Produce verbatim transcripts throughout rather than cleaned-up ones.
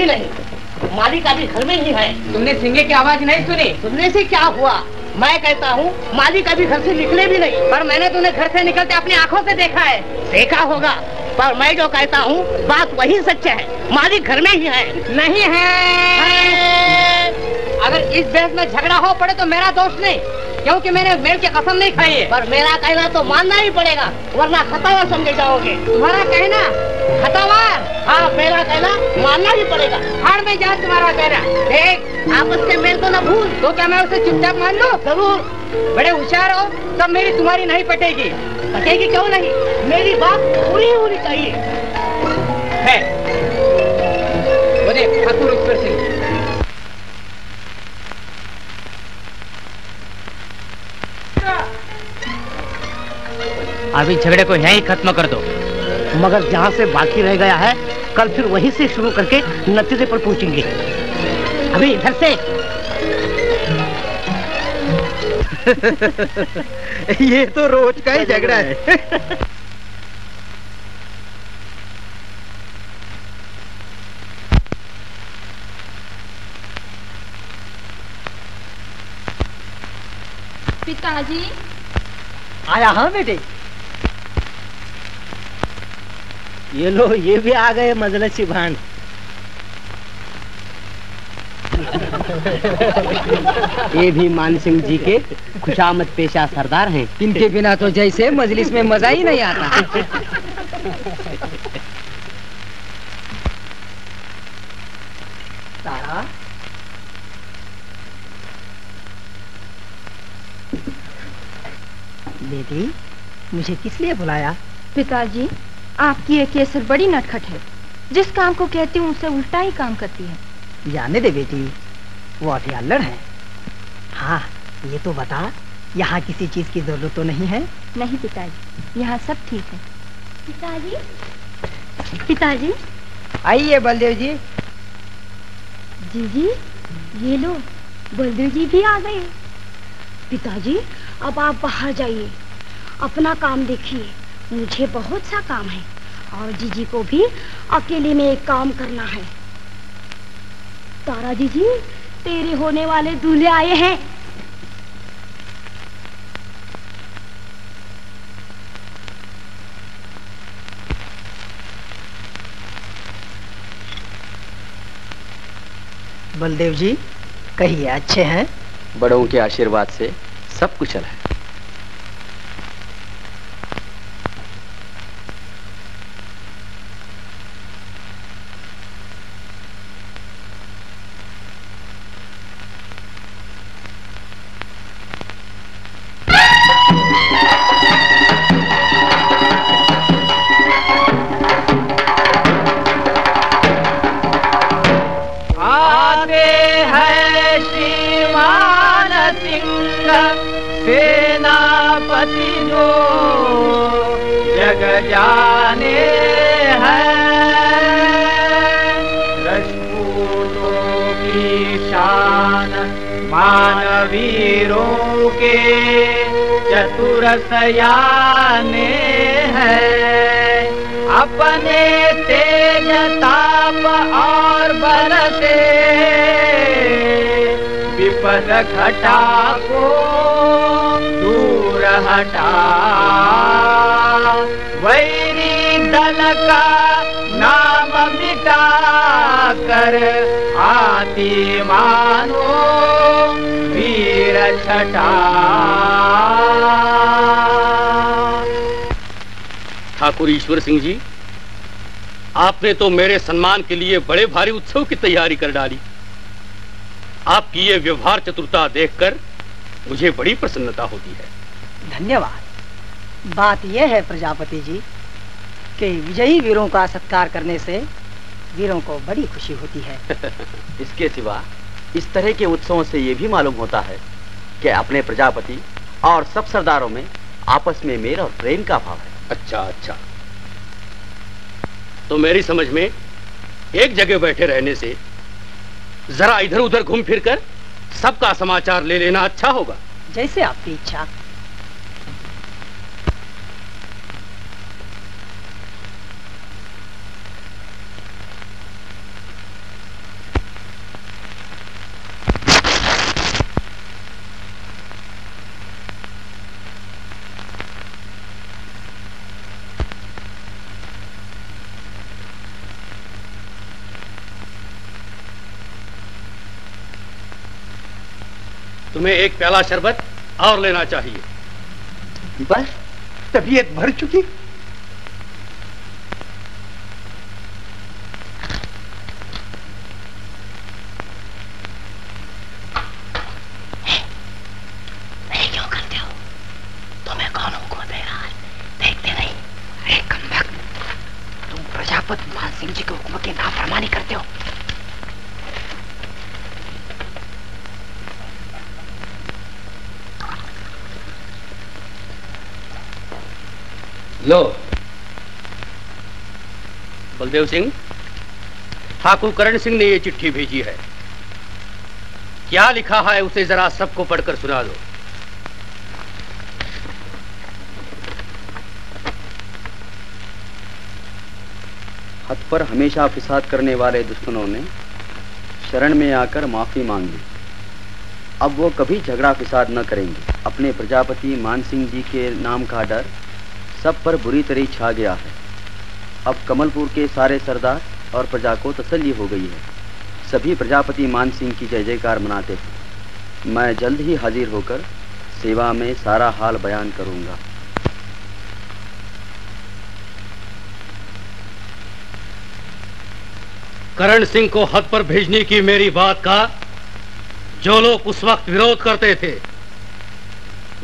भी नहीं, मालिक अभी घर में ही है। तुमने सिंगे की आवाज नहीं सुनी? सुनने से क्या हुआ? मैं कहता हूँ मालिक अभी घर से निकले भी नहीं, पर मैंने तुम्हें घर से निकलते अपनी आँखों से देखा है। देखा होगा, पर मैं जो कहता हूँ बात वही सच है। मालिक घर में ही है। नहीं है, है। अगर इस बहस में झगड़ा हो पड़े तो मेरा दोष नहीं, क्योंकि मैंने मेल की कसम नहीं खाई है। पर मेरा कहना तो मानना ही पड़ेगा, वरना खतावार समझे जाओगे। तुम्हारा कहना खतावार? हाँ, मेरा कहना मानना ही पड़ेगा। हार में जाओ तुम्हारा कहना। देख, आप उसके मेल को न भूल। तो क्या मैं उसे चुपचाप मान लूं? जरूर। बड़े होशियार हो, तब मेरी तुम्हारी नहीं पटेगी। पटेगी क्यों नहीं? मेरी बात पूरी होनी चाहिए। है, मुझे ठाकुर ईश्वर सिंह अभी झगड़े को यहीं खत्म कर दो, मगर जहाँ से बाकी रह गया है कल फिर वहीं से शुरू करके नतीजे पर पहुंचेंगे। अभी इधर से ये तो रोज का ही झगड़ा है। पिताजी आया? हाँ बेटे, ये लो, ये भी आ गए मजलसी भांड। ये भी मान सिंह जी के खुशामद पेशा सरदार हैं। इनके बिना तो जैसे मजलिस में मजा ही नहीं आता। तारा, बेटी, मुझे किस लिए बुलाया? पिताजी, आपकी ये केसर बड़ी नटखट है, जिस काम को कहती हूँ उससे उल्टा ही काम करती है। जाने दे बेटी, वो अति अल्लड़ है। हाँ, ये तो बता, यहाँ किसी चीज की जरूरत तो नहीं है? नहीं पिताजी, यहाँ सब ठीक है। पिताजी, पिताजी आइए बलदेव जी। जी जी, ये लो, बलदेव जी भी आ गए। पिताजी, अब आप बाहर जाइए, अपना काम देखिए, मुझे बहुत सा काम है और जीजी को भी अकेले में एक काम करना है। तारा जीजी, तेरे होने वाले दूल्हे आए हैं। बलदेव जी, कहिए अच्छे हैं? बड़ों के आशीर्वाद से सब कुछ चला है। सयाने हैं अपने तेज ताप और बल से विपद घटा को दूर हटा। वैरी दल का नाम मिटा कर आती मानो वीर छटा। ठाकुर ईश्वर सिंह जी, आपने तो मेरे सम्मान के लिए बड़े भारी उत्सव की तैयारी कर डाली। आपकी ये व्यवहार चतुरता देखकर मुझे बड़ी प्रसन्नता होती है। धन्यवाद। बात यह है प्रजापति जी कि विजयी वीरों का सत्कार करने से वीरों को बड़ी खुशी होती है। इसके सिवा इस तरह के उत्सवों से ये भी मालूम होता है कि अपने प्रजापति और सब सरदारों में आपस में मेल और प्रेम का भाव है। अच्छा अच्छा, तो मेरी समझ में एक जगह बैठे रहने से जरा इधर उधर घूम फिर कर सबका समाचार ले लेना अच्छा होगा। जैसे आपकी इच्छा। तुम्हें एक प्याला शरबत और लेना चाहिए। बस तबीयत भर चुकी। लो बलदेव सिंह, ठाकुर करण सिंह ने ये चिट्ठी भेजी है। क्या लिखा है उसे जरा सबको पढ़कर सुना दो। हद पर हमेशा फिसाद करने वाले दुश्मनों ने शरण में आकर माफी मांग ली। अब वो कभी झगड़ा फिसाद न करेंगे। अपने प्रजापति मान सिंह जी के नाम का डर सब पर बुरी तरह छा गया है। अब कमलपुर के सारे सरदार और प्रजा को तसल्ली हो गई है। सभी प्रजापति मान सिंह की जय जयकार मनाते हैं। मैं जल्द ही हाजिर होकर सेवा में सारा हाल बयान करूंगा। करण सिंह को हद पर भेजने की मेरी बात का जो लोग उस वक्त विरोध करते थे,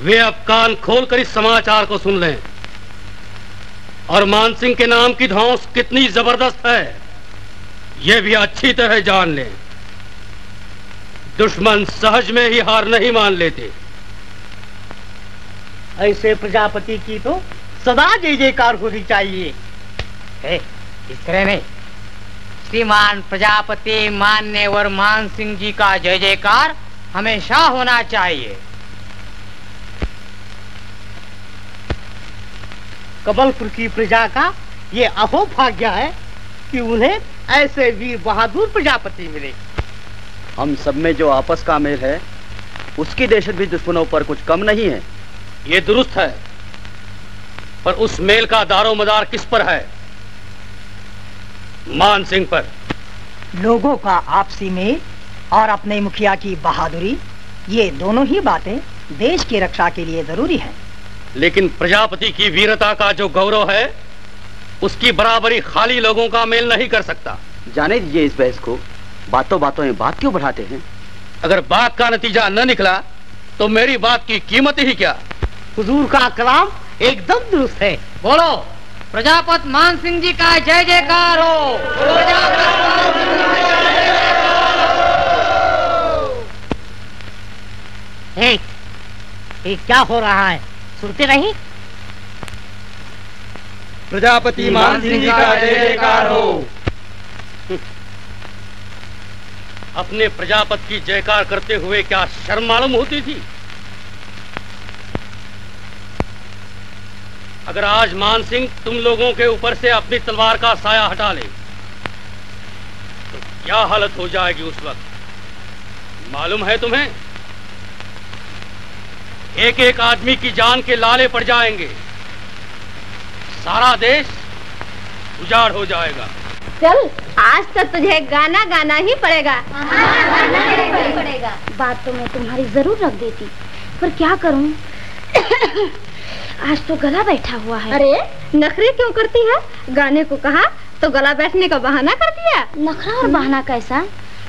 वे अब कान खोलकर इस समाचार को सुन लें। और मान सिंह के नाम की धौंस कितनी जबरदस्त है, यह भी अच्छी तरह जान लें। दुश्मन सहज में ही हार नहीं मान लेते। ऐसे प्रजापति की तो सदा जय जयकार होनी चाहिए। ए, इस तरह नहीं। श्रीमान प्रजापति मान्यवर मान सिंह जी का जय जयकार हमेशा होना चाहिए। कमलपुर की प्रजा का ये अहोभाग्य है कि उन्हें ऐसे वीर बहादुर प्रजापति मिले। हम सब में जो आपस का मेल है, उसकी दहशत भी दुश्मनों पर कुछ कम नहीं है। ये दुरुस्त है, पर उस मेल का दारोमदार किस पर है? मान सिंह पर। लोगों का आपसी मेल और अपने मुखिया की बहादुरी, ये दोनों ही बातें देश की रक्षा के लिए जरूरी है। लेकिन प्रजापति की वीरता का जो गौरव है, उसकी बराबरी खाली लोगों का मेल नहीं कर सकता। जाने दीजिए इस बहस को। बातों बातों में बात क्यों बढ़ाते हैं? अगर बात का नतीजा न निकला तो मेरी बात की कीमत ही क्या? हुजूर का कलाम एकदम दुरुस्त है। बोलो प्रजापति मान सिंह जी का जय जयकार हो। ए, ए, क्या हो रहा है? सुनते नहीं? प्रजापति मान सिंह जी का जय जयकार हो। अपने प्रजापति की जयकार करते हुए क्या शर्म मालूम होती थी? अगर आज मान सिंह तुम लोगों के ऊपर से अपनी तलवार का साया हटा ले तो क्या हालत हो जाएगी उस वक्त, मालूम है तुम्हें? एक एक आदमी की जान के लाले पड़ जाएंगे। सारा देश उजाड़ हो जाएगा। चल, आज तो तुझे गाना गाना ही पड़ेगा। हाँ, गाना ही पड़ेगा। बात तो मैं तुम्हारी जरूर रख देती, पर क्या करूं? आज तो गला बैठा हुआ है। अरे नखरे क्यों करती है? गाने को कहा तो गला बैठने का बहाना कर दिया। नखरा और बहाना कैसा?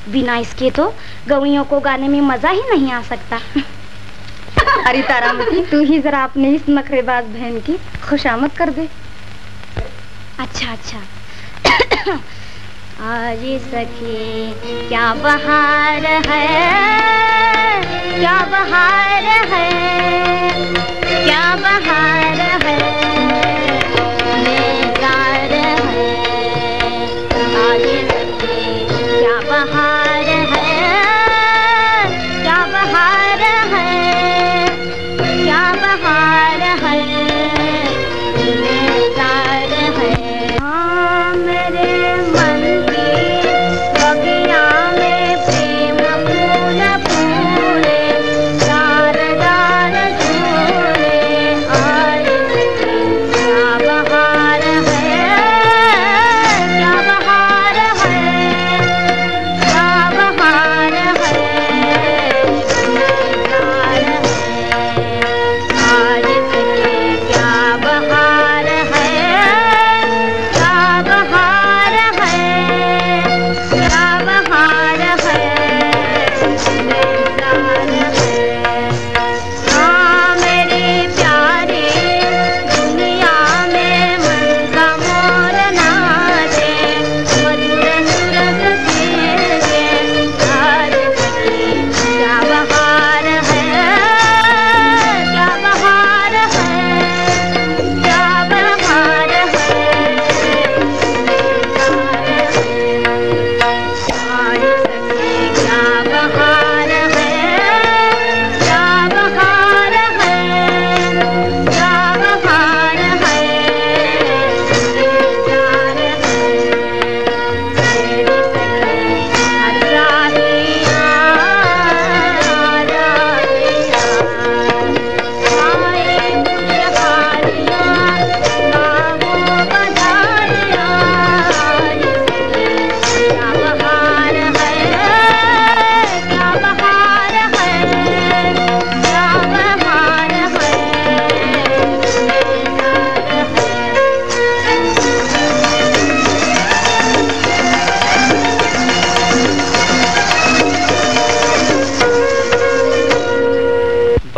बिना इसके तो गवैयों को गाने में मजा ही नहीं आ सकता। अरे तारामती, तू ही जरा अपने इस नखरेबाज बहन की खुशामद कर दे। अच्छा अच्छा। आज सखी क्या बहार है, क्या बहार है, क्या बहार है, बेकार है। आज सखी क्या बहार है, क्या बहार है, बहार है, बेकार है। हाँ मेरे मन की बगिया में प्रेम फूल फूले, डार डार झूले। आज क्या बहार है, क्या बहार है, क्या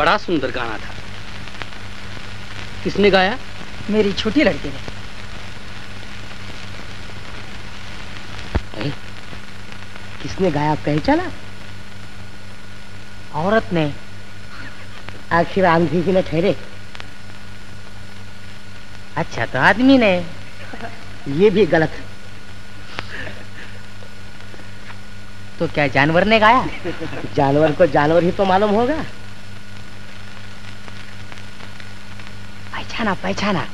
बड़ा सुंदर गाना था। किसने गाया? मेरी छोटी लड़की ने। किसने गाया पहचाना? औरत ने। आखिर आंधी की न ठहरे। अच्छा तो आदमी ने। ये भी गलत। तो क्या जानवर ने गाया? जानवर को जानवर ही तो मालूम होगा। पहचाना पहचाना,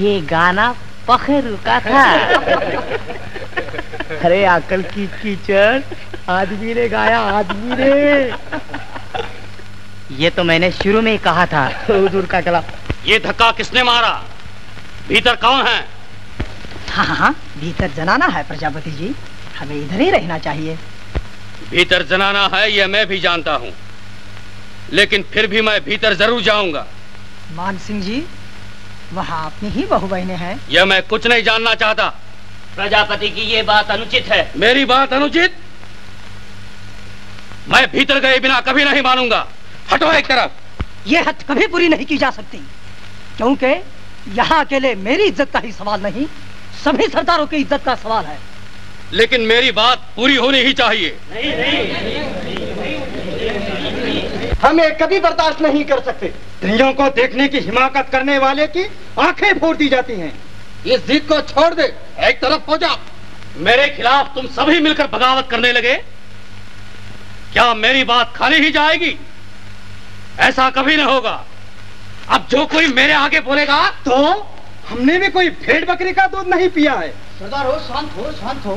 ये गाना पखेरू का था। अरे अकल की कीचड़, आदमी ने गाया, आदमी ने। ये तो मैंने शुरू में ही कहा था। हुजूर का कलाम। ये धक्का किसने मारा? भीतर कौन है? हाँ हाँ, भीतर जनाना है प्रजापति जी, हमें इधर ही रहना चाहिए। भीतर जनाना है यह मैं भी जानता हूँ, लेकिन फिर भी मैं भीतर जरूर जाऊंगा। मान सिंह जी, वहाँ अपनी ही बहु बहने हैं। यह मैं कुछ नहीं जानना चाहता। प्रजापति की ये बात अनुचित है। मेरी बात अनुचित? मैं भीतर गए बिना कभी नहीं मानूंगा। हटो एक तरफ। ये हद कभी पूरी नहीं की जा सकती, क्योंकि यहाँ अकेले मेरी इज्जत का ही सवाल नहीं, सभी सरदारों की इज्जत का सवाल है। लेकिन मेरी बात पूरी होनी ही चाहिए। नहीं, नहीं। हमें कभी बर्दाश्त नहीं कर सकते। स्त्रियों को देखने की हिमाकत करने वाले की आंखें फोड़ दी जाती हैं। इस जिद को छोड़ दे, एक तरफ हो जा। मेरे खिलाफ तुम सभी मिलकर बगावत करने लगे, क्या मेरी बात खाली ही जाएगी? ऐसा कभी न होगा। अब जो कोई मेरे आगे बोलेगा तो हमने भी कोई भेड़ बकरी का दूध नहीं पिया है। सरदार हो, शांत हो, शांत हो।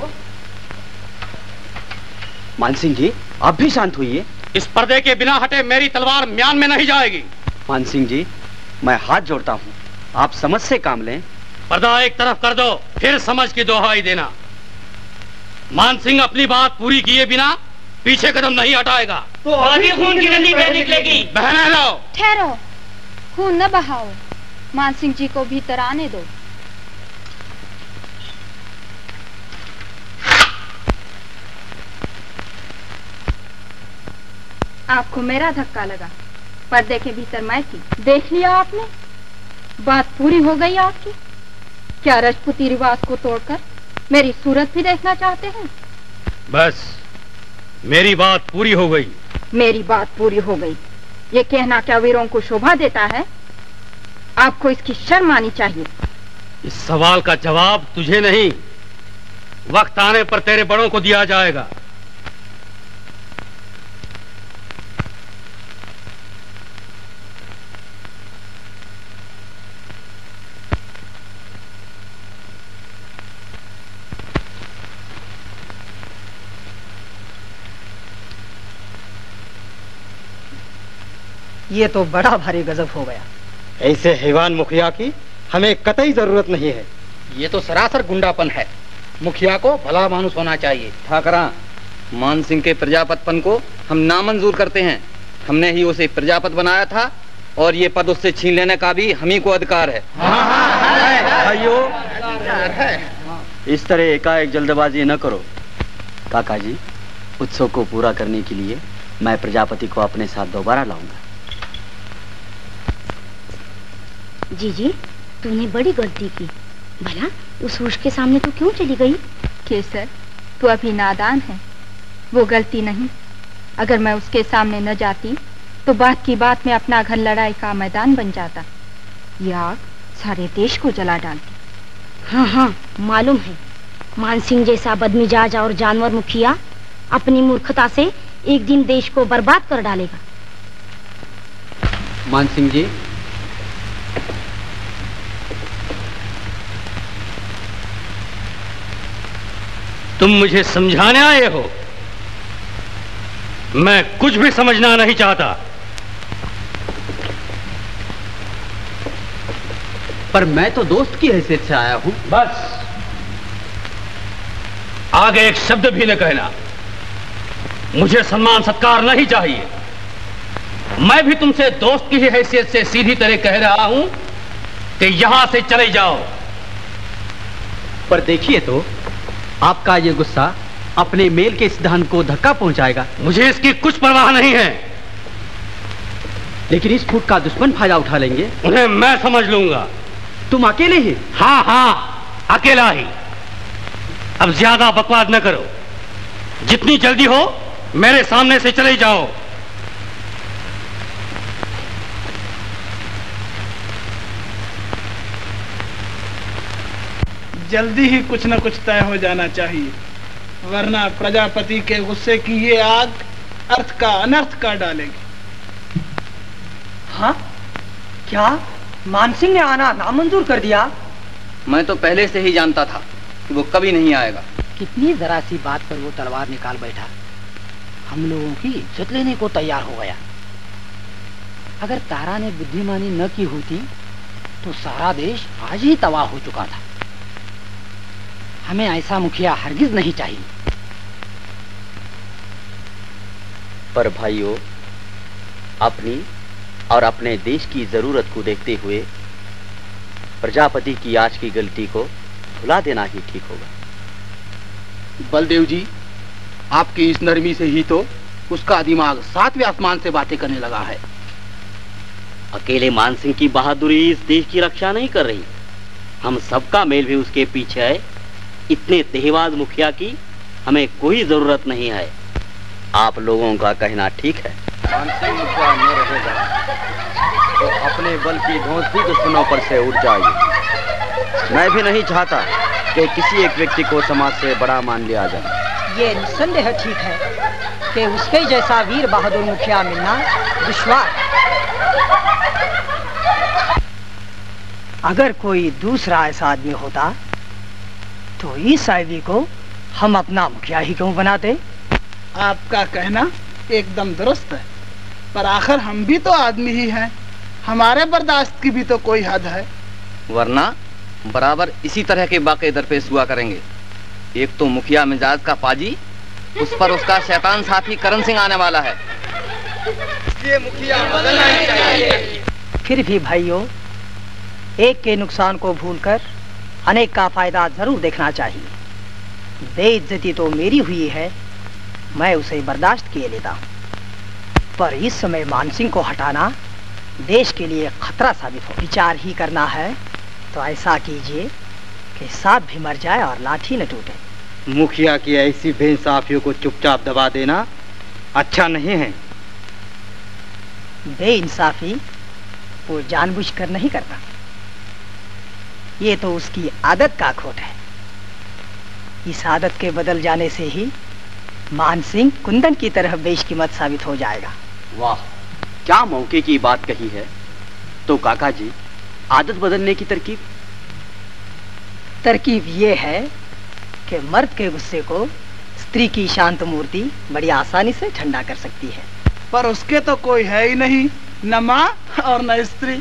मान सिंह जी, आप भी शांत होइए। इस पर्दे के बिना हटे मेरी तलवार म्यान में नहीं जाएगी। मान सिंह जी, मैं हाथ जोड़ता हूँ, आप समझ से काम लें। पर्दा एक तरफ कर दो, फिर समझ की दोहाई देना। मान सिंह अपनी बात पूरी किए बिना पीछे कदम नहीं हटाएगा। तो आगे खून की नदी बह निकलेगी। बहना लाओ। ठहरो, खून न बहाओ, मान सिंह जी को भीतर आने दो। आपको मेरा धक्का लगा, पर्दे के भीतर मैं थी। देख लिया आपने, बात पूरी हो गई आपकी। क्या राजपूती रिवाज को तोड़कर मेरी सूरत भी देखना चाहते हैं? बस, मेरी बात पूरी हो गई। मेरी बात पूरी हो गई, ये कहना क्या वीरों को शोभा देता है? आपको इसकी शर्म आनी चाहिए। इस सवाल का जवाब तुझे नहीं, वक्त आने पर तेरे बड़ों को दिया जाएगा। ये तो बड़ा भारी गजब हो गया। ऐसे हैवान मुखिया की हमें कतई जरूरत नहीं है। ये तो सरासर गुंडापन है। मुखिया को भला मानुस होना चाहिए। ठाकरा, मान सिंह के प्रजापतपन को हम नामंजूर करते हैं। हमने ही उसे प्रजापत बनाया था और ये पद उससे छीन लेने का भी हम ही को अधिकार है। भाइयों, इस तरह एकाएक जल्दबाजी न करो। काका जी, उत्सव को पूरा करने के लिए मैं प्रजापति को अपने साथ दोबारा लाऊंगा। जीजी, तूने बड़ी गलती की। भला उस होश के सामने तू क्यों चली गई? केसर, तू अभी नादान है। वो गलती नहीं, अगर मैं उसके सामने न जाती तो बात की बात में अपना घर लड़ाई का मैदान बन जाता। यह आग सारे देश को जला डालती। हाँ हाँ, मालूम है। मान सिंह जैसा बदमिजाज और जानवर मुखिया अपनी मूर्खता से एक दिन देश को बर्बाद कर डालेगा। मान सिंह जी, तुम मुझे समझाने आए हो? मैं कुछ भी समझना नहीं चाहता। पर मैं तो दोस्त की हैसियत से आया हूं। बस, आगे एक शब्द भी न कहना। मुझे सम्मान सत्कार नहीं चाहिए। मैं भी तुमसे दोस्त की ही हैसियत से सीधी तरह कह रहा हूं कि यहां से चले जाओ। पर देखिए तो, आपका ये गुस्सा अपने मेल के सिद्धांत को धक्का पहुंचाएगा। मुझे इसकी कुछ परवाह नहीं है। लेकिन इस फूट का दुश्मन फायदा उठा लेंगे। उन्हें मैं समझ लूंगा। तुम अकेले ही? हाँ हाँ अकेला ही। अब ज्यादा बकवास न करो, जितनी जल्दी हो मेरे सामने से चले जाओ। जल्दी ही कुछ न कुछ तय हो जाना चाहिए, वरना प्रजापति के गुस्से की ये आग अर्थ का अनर्थ कर डालेगी। हाँ, क्या मान सिंह ने आना नामंजूर कर दिया? मैं तो पहले से ही जानता था कि वो कभी नहीं आएगा। कितनी जरा सी बात पर वो तलवार निकाल बैठा, हम लोगों की इज्जत लेने को तैयार हो गया। अगर तारा ने बुद्धिमानी न की होती तो सारा देश आज ही तबाह हो चुका था। हमें ऐसा मुखिया हरगिज नहीं चाहिए। पर भाइयों, अपनी और अपने देश की जरूरत को देखते हुए प्रजापति की आज की गलती को भुला देना ही ठीक होगा। बलदेव जी, आपकी इस नरमी से ही तो उसका दिमाग सातवें आसमान से बातें करने लगा है। अकेले मान सिंह की बहादुरी इस देश की रक्षा नहीं कर रही, हम सबका मेल भी उसके पीछे है। इतने तेहवाज मुखिया की हमें कोई जरूरत नहीं है। आप लोगों का कहना ठीक है। मान सिंह मुखिया नहीं रहेगा तो अपने बल की धौंस भी दुश्मनों पर से उड़ जाएगी। मैं भी नहीं चाहता कि किसी एक व्यक्ति को समाज से बड़ा मान लिया जाए। ये निसंदेह ठीक है कि उसके जैसा वीर बहादुर मुखिया मिलना दुश्वार। अगर कोई दूसरा ऐसा आदमी होता तो इस आईवी को हम अपना मुखिया ही क्यों बनाते? आपका कहना एकदम दुरुस्त है, पर आखिर हम भी तो आदमी ही हैं, हमारे बर्दाश्त की भी तो कोई हद है। वरना बराबर इसी तरह के वाकये दरपेश हुआ करेंगे। एक तो मुखिया मिजाज का पाजी, उस पर उसका शैतान साथी करण सिंह आने वाला है। ये मुखिया बदलना ही चाहिए। फिर भी भाइयों, एक के नुकसान को भूलकर अनेक का फायदा जरूर देखना चाहिए। बेइज्जती तो मेरी हुई है, मैं उसे बर्दाश्त किए लेता हूँ, पर इस समय मान सिंह को हटाना देश के लिए खतरा साबित हो। विचार ही करना है तो ऐसा कीजिए कि सांप भी मर जाए और लाठी न टूटे। मुखिया की ऐसी बेइंसाफियों को चुपचाप दबा देना अच्छा नहीं है। बेइंसाफी वो जानबूझकर नहीं करता, ये तो उसकी आदत का खोट है। इस आदत के बदल जाने से ही मान सिंह कुंदन की तरह बेशकीमत साबित हो जाएगा। वाह, क्या मौके की बात कही है। तो काका जी, आदत बदलने की तरकीब? तरकीब ये है कि मर्द के गुस्से को स्त्री की शांत मूर्ति बड़ी आसानी से ठंडा कर सकती है। पर उसके तो कोई है ही नहीं, न माँ और न स्त्री।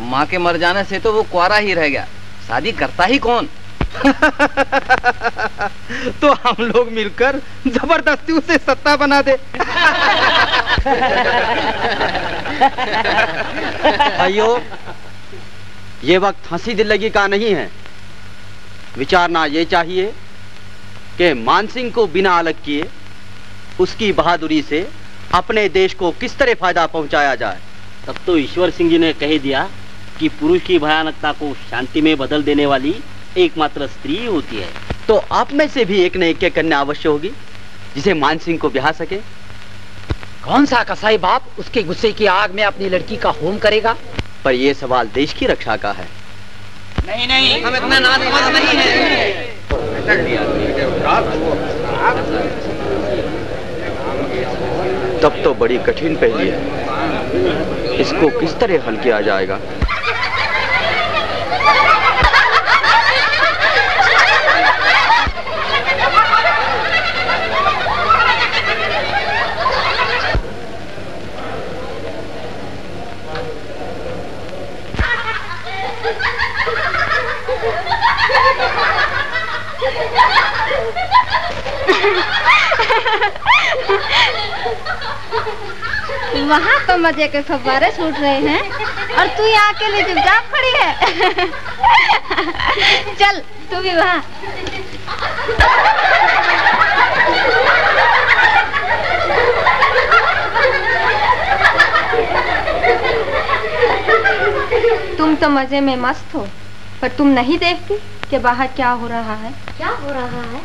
माँ के मर जाने से तो वो कुआरा ही रह गया, शादी करता ही कौन? तो हम लोग मिलकर जबरदस्ती उसे सत्ता बना दे। भाइयों, ये वक्त हंसी दिल्लगी का नहीं है। विचारना ये चाहिए कि मान सिंह को बिना अलग किए उसकी बहादुरी से अपने देश को किस तरह फायदा पहुंचाया जाए। तब तो ईश्वर सिंह जी ने कह दिया कि पुरुष की भयानकता को शांति में बदल देने वाली एकमात्र स्त्री होती है। तो आप में से भी एक न एक कन्या अवश्य होगी जिसे मान सिंह को ब्याह सके। कौन सा कसाई बाप उसके गुस्से की आग में अपनी लड़की का होम करेगा? पर यह सवाल देश की रक्षा का है। नहीं नहीं, हम इतना नासमझ नहीं हैं। तब तो बड़ी कठिन पहेली है, इसको किस तरह हल किया जाएगा? वहाँ तो मजे के फव्वारे छूट रहे हैं और तू यहाँ अकेले चुपचाप खड़ी है। चल तू भी वहाँ। तो मजे में मस्त हो, पर तुम नहीं देखती कि बाहर क्या हो रहा है? क्या हो रहा है?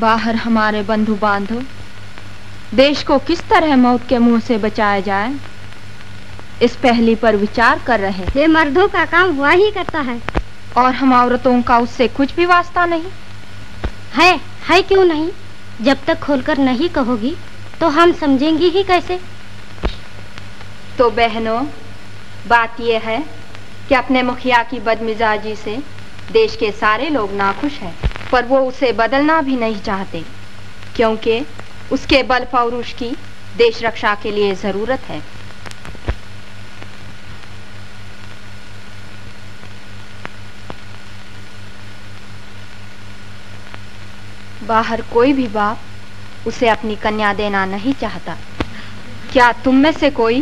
बाहर हमारे बंधु बांधो देश को किस तरह मौत के मुंह से बचाया जाए, इस पहली पर विचार कर रहे हैं। ये मर्दों का काम हुआ ही करता है और हम औरतों का उससे कुछ भी वास्ता नहीं है। है क्यों नहीं? जब तक खोलकर नहीं कहोगी तो हम समझेंगी ही कैसे। तो बहनों, बात यह है कि अपने मुखिया की बदमिजाजी से देश के सारे लोग नाखुश हैं, पर वो उसे बदलना भी नहीं चाहते, क्योंकि उसके बल पौरुष की देश रक्षा के लिए जरूरत है। बाहर कोई भी बाप उसे अपनी कन्या देना नहीं चाहता। क्या तुम में से कोई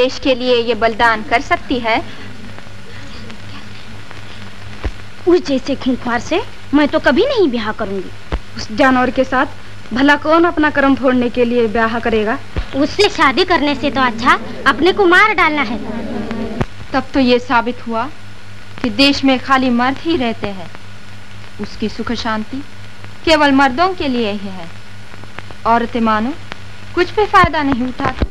देश के लिए ये बलिदान कर सकती है? उस जैसे खूंखार से मैं तो कभी नहीं ब्याह करूंगी। उस जानवर के साथ भला कौन अपना कर्म फोड़ने के लिए ब्याह करेगा? उससे शादी करने से तो अच्छा अपने को मार डालना है। तब तो ये साबित हुआ कि देश में खाली मर्द ही रहते हैं। उसकी सुख शांति केवल मर्दों के लिए ही है। औरतें मानो कुछ भी फायदा नहीं उठाती।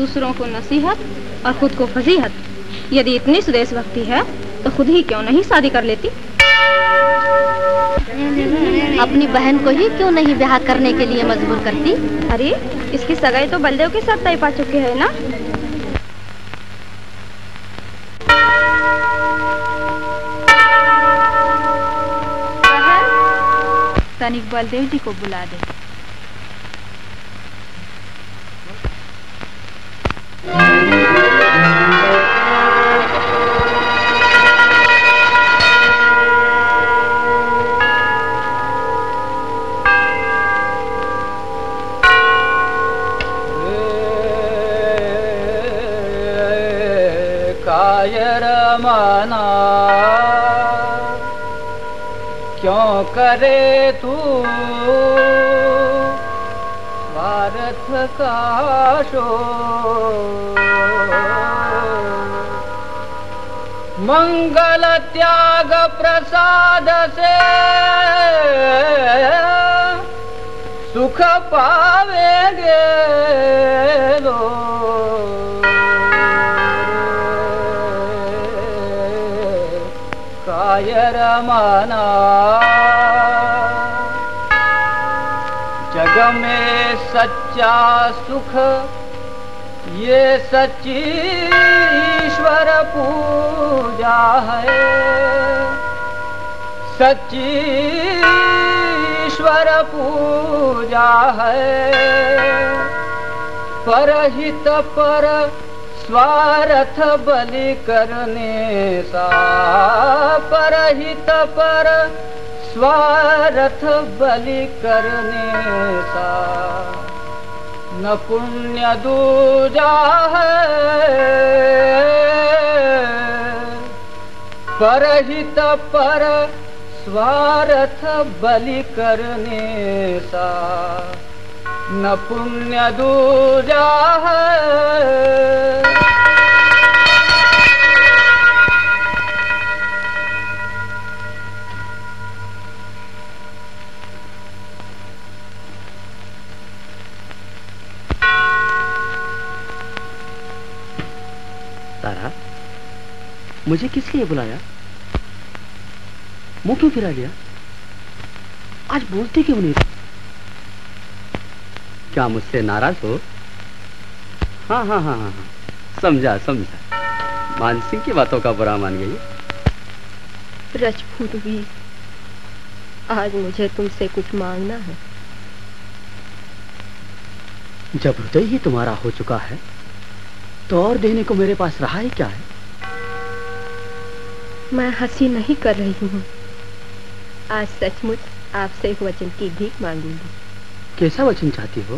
दूसरों को नसीहत और खुद को फजीहत। यदि इतनी स्वदेश भक्ति है तो खुद ही क्यों नहीं शादी कर लेती? अपनी बहन को ही क्यों नहीं ब्याह करने के लिए मजबूर करती? अरे इसकी सगाई तो बलदेव के साथ तय पा चुकी है ना। तनिक बलदेव जी को बुला दे। करे तू भारत का शोर, मंगल त्याग प्रसाद से सुख पावेंगे लोग। कायर माना जग में सच्चा सुख ये सच्ची ईश्वर पूजा है, सच्ची ईश्वर पूजा है। परहित पर स्वार्थ बलि करने सा, परहित पर स्वार्थ बलि करने सा न पुण्य दूजा है। परहित पर स्वार्थ बलि करने सा न पुण्य दूजा है। तारा, मुझे किस लिए बुलाया? मुंह क्यों फिरा लिया? आज बोलते क्यों नहीं? क्या मुझसे नाराज हो? हाँ हाँ हाँ हाँ समझा समझा, मान सिंह की बातों का बुरा मान गई। रजपूत भी, आज मुझे तुमसे कुछ मांगना है। जब हृदय ही तुम्हारा हो चुका है तो और देने को मेरे पास रहा ही क्या है। मैं हंसी नहीं कर रही हूँ, आज सचमुच आपसे एक वचन की भीख मांगूंगी। कैसा वचन चाहती हो?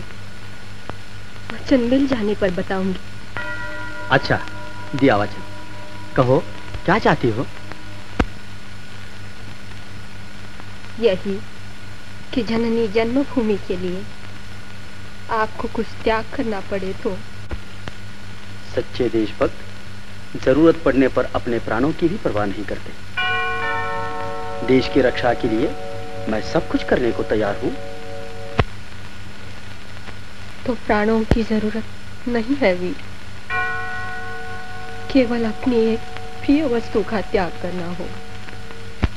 वचन मिल जाने पर बताऊंगी। अच्छा दिया वचन, कहो क्या चाहती हो? यही कि जननी जन्मभूमि के लिए आपको कुछ त्याग करना पड़े तो। सच्चे देशभक्त जरूरत पड़ने पर अपने प्राणों की भी परवाह नहीं करते। देश की रक्षा के लिए मैं सब कुछ करने को तैयार हूँ। तो प्राणों की जरूरत नहीं है वीर, केवल अपनी एक प्रिय वस्तु का त्याग करना होगा।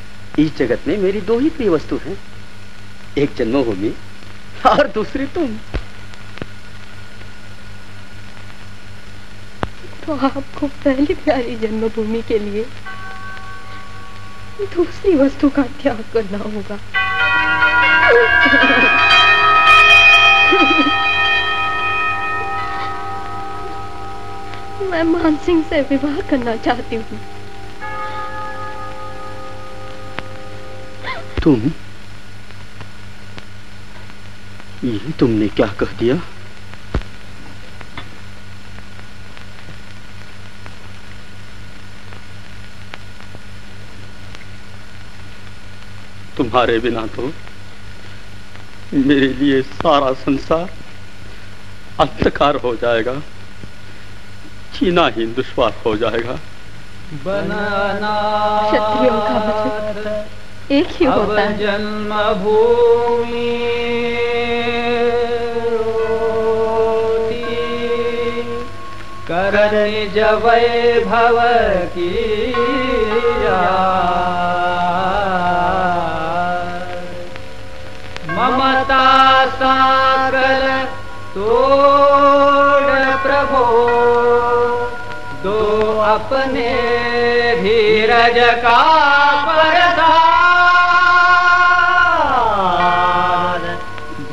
इस जगत में मेरी दो ही प्रिय वस्तु हैं, एक जन्मभूमि और दूसरी तुम। तो आपको पहली प्यारी जन्मभूमि के लिए दूसरी वस्तु का त्याग करना होगा। मैं मान सिंह से विवाह करना चाहती हूँ। तुम, ये तुमने क्या कह दिया? तुम्हारे बिना तो मेरे लिए सारा संसार अंधकार हो जाएगा, जीना ही दुश्वार हो जाएगा। क्षत्रियों का मतलब एक ही होता है। जन्मभूमि करने जब भव की ममता सागर तोड़ प्रभो दो अपने धीरज का परसार,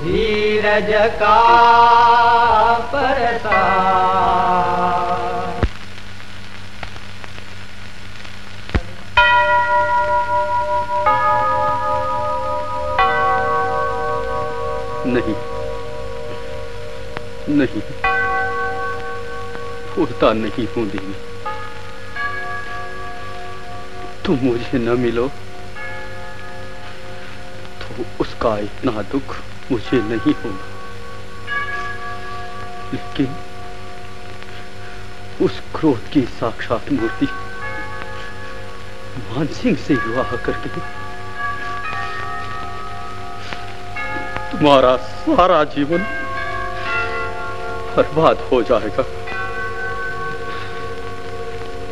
धीरज का परसार। नहीं नहीं, फूलता नहीं हूं देवी, तुम मुझे न मिलो तो उसका इतना दुख मुझे नहीं होगा, लेकिन उस क्रोध की साक्षात मूर्ति मान सिंह से विवाह करके तुम्हारा सारा जीवन बर्बाद हो जाएगा।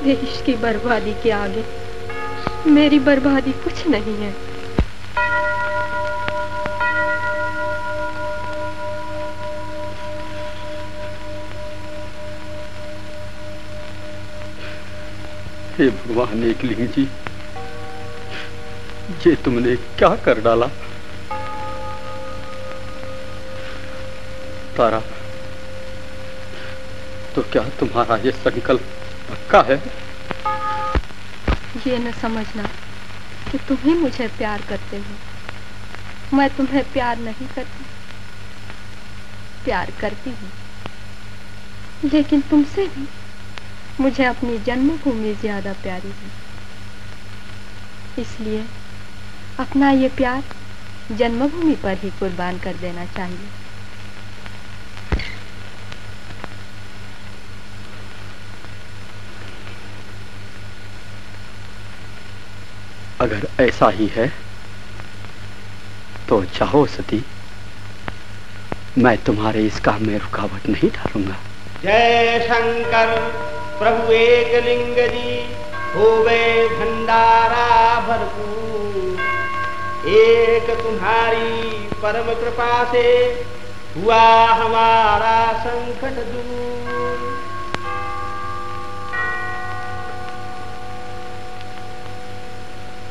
देश की बर्बादी के आगे मेरी बर्बादी कुछ नहीं है। हे भगवान एकलिंग जी, ये तुमने क्या कर डाला? तारा, तो क्या तुम्हारा ये संकल्प पक्का है? ये न समझना कि तुम ही मुझे प्यार करते हो, मैं तुम्हें प्यार नहीं करती। प्यार करती हूँ, लेकिन तुमसे भी मुझे अपनी जन्मभूमि ज्यादा प्यारी है, इसलिए अपना ये प्यार जन्मभूमि पर ही कुर्बान कर देना चाहिए। अगर ऐसा ही है तो चाहो सती, मैं तुम्हारे इस काम में रुकावट नहीं डालूंगा। जय शंकर प्रभु एकलिंग जी, होवे भंडारा भरपूर, एक तुम्हारी परम कृपा से हुआ हमारा संकट दूर।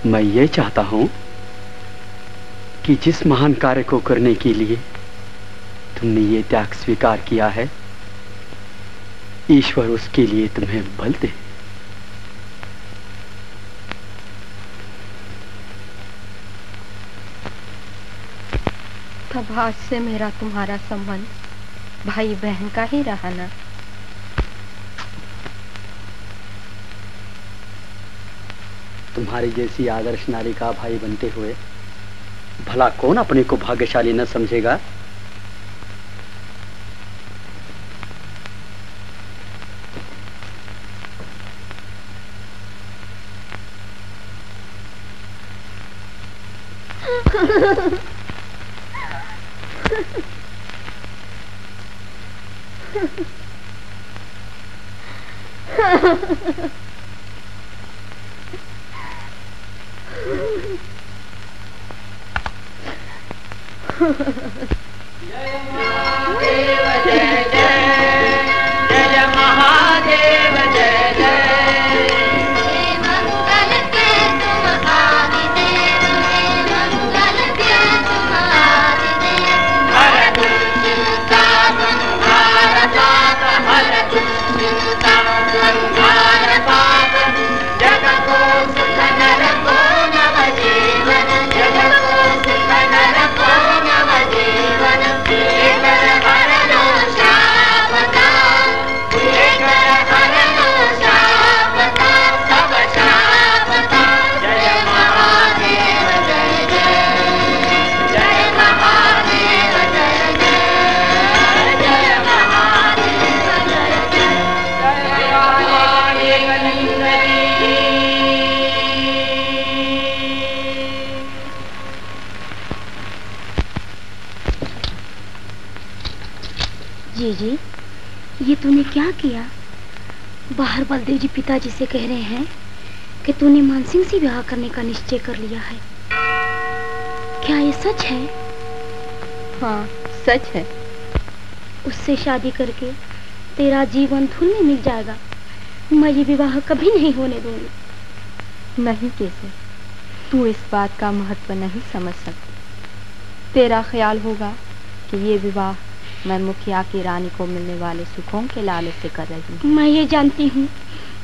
मैं ये चाहता हूं कि जिस महान कार्य को करने के लिए तुमने ये त्याग स्वीकार किया है, ईश्वर उसके लिए तुम्हें बल दे। तब आज से मेरा तुम्हारा संबंध भाई बहन का ही रहा ना। तुम्हारी जैसी आदर्श नारी का भाई बनते हुए भला कौन अपने को भाग्यशाली न समझेगा। पिताजी से कह रहे हैं कि तूने मान सिंह से विवाह करने का निश्चय कर लिया है, क्या ये सच है? हाँ, सच है। उससे शादी करके तेरा जीवन धूल में मिल जाएगा। मैं ये विवाह कभी नहीं होने दूंगी। नहीं कैसे, तू इस बात का महत्व नहीं समझ सकती। तेरा ख्याल होगा कि ये विवाह मैं मुखिया की रानी को मिलने वाले सुखों के लालच से कर रही हूँ। मैं ये जानती हूँ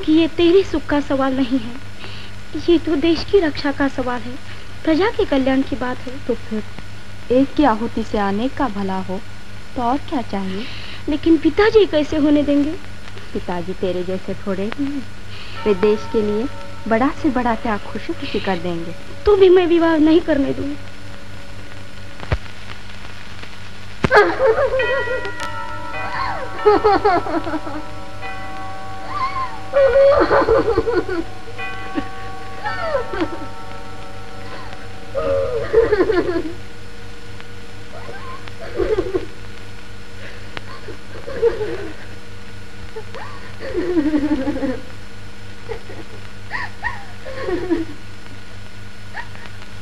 कि ये तेरे सुख का सवाल नहीं है, ये तो देश की रक्षा का सवाल है, प्रजा के कल्याण की बात है। तो फिर एक की आहुति से अनेक का भला हो तो और क्या चाहिए। लेकिन पिताजी कैसे होने देंगे? पिताजी तेरे जैसे थोड़े नहीं, वे देश के लिए बड़ा से बड़ा त्याग खुशी खुशी कर देंगे। तो भी मैं विवाह नहीं करने दूंगी।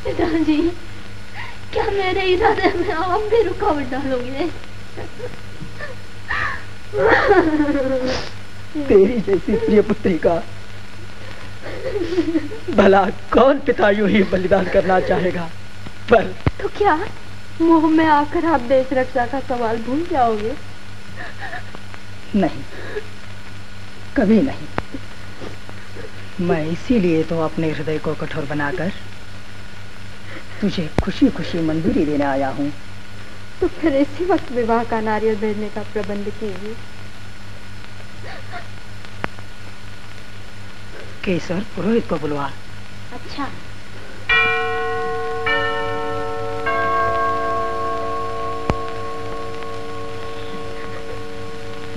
पिताजी, क्या मेरे इरादे में आप भी रुकावट डालोगे? तेरी जैसी प्रिय पुत्री का भला कौन पिता यूं ही बलिदान करना चाहेगा। पर तो क्या मुंह में आकर आप देश रक्षा का सवाल भूल जाओगे? नहीं, कभी नहीं। मैं इसीलिए तो अपने हृदय को कठोर बनाकर तुझे खुशी खुशी मंजूरी देने आया हूँ। तो फिर इसी वक्त विवाह का नारियल भेजने का प्रबंध कीजिए। केसर पुरोहित को बुलवा। अच्छा।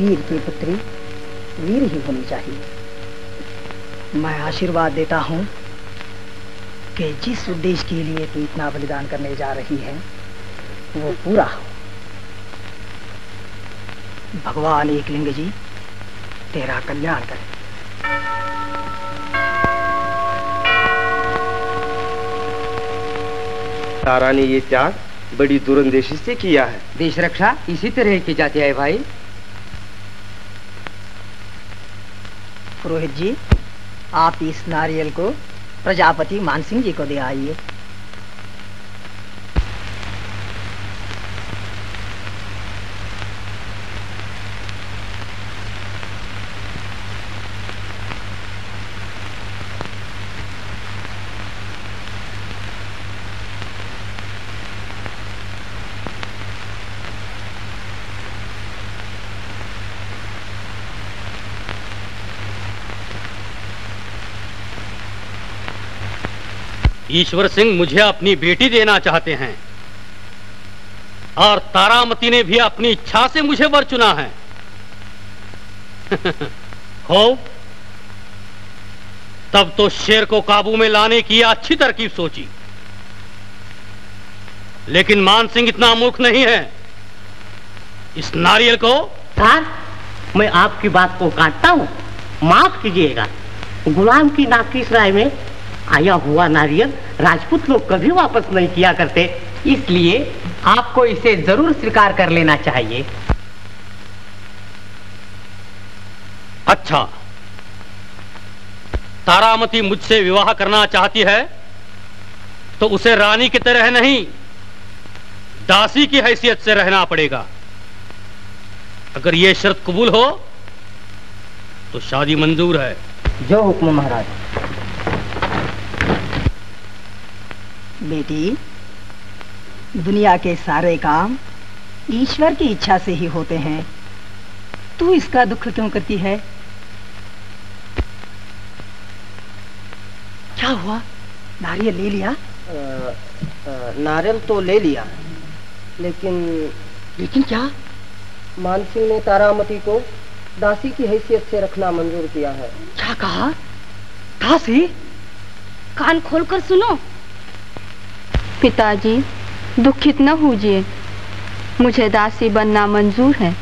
वीर की पुत्री वीर ही होनी चाहिए। मैं आशीर्वाद देता हूँ कि जिस उद्देश्य के लिए तू इतना बलिदान करने जा रही है वो पूरा हो। भगवान एकलिंग जी तेरा कल्याण करे। तारा ने ये त्याग बड़ी दूरंदेशी से किया है। देश रक्षा इसी तरह की जाती है भाई। पुरोहित जी, आप इस नारियल को प्रजापति मान सिंह जी को दे आइए। ईश्वर सिंह मुझे अपनी बेटी देना चाहते हैं और तारामती ने भी अपनी इच्छा से मुझे वर चुना है। हो, तब तो शेर को काबू में लाने की अच्छी तरकीब सोची, लेकिन मान सिंह इतना मूर्ख नहीं है। इस नारियल को सर, मैं आपकी बात को काटता हूँ, माफ कीजिएगा। गुलाम की नाकिस राय में आया हुआ नारियल राजपूत लोग कभी वापस नहीं किया करते, इसलिए आपको इसे जरूर स्वीकार कर लेना चाहिए। अच्छा, तारामती मुझसे विवाह करना चाहती है तो उसे रानी की तरह नहीं, दासी की हैसियत से रहना पड़ेगा। अगर ये शर्त कबूल हो तो शादी मंजूर है। जो हुक्म महाराज। बेटी, दुनिया के सारे काम ईश्वर की इच्छा से ही होते हैं, तू इसका दुख क्यों करती है? क्या हुआ? नारियल ले लिया? नारियल तो ले लिया, लेकिन लेकिन क्या? मान सिंह ने तारामती को दासी की हैसियत से रखना मंजूर किया है। क्या कहा? दासी? कान खोलकर सुनो। पिताजी, दुखित न होइए, मुझे दासी बनना मंजूर है।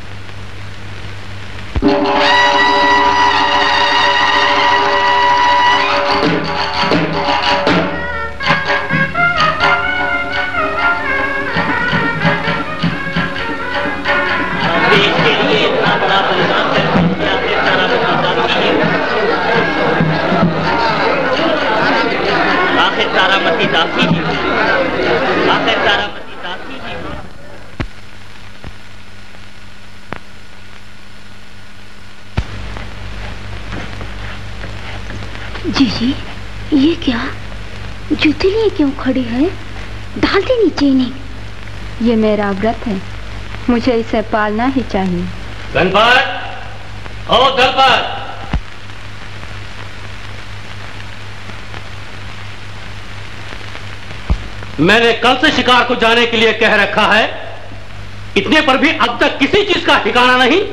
जी जी, ये क्या? जूते लिए क्यों खड़ी है? डाल दे नीचे इन्हें। ये मेरा व्रत है, मुझे इसे पालना ही चाहिए। गणपत, ओ गणपत। मैंने कल से शिकार को जाने के लिए कह रखा है, इतने पर भी अब तक किसी चीज का ठिकाना नहीं।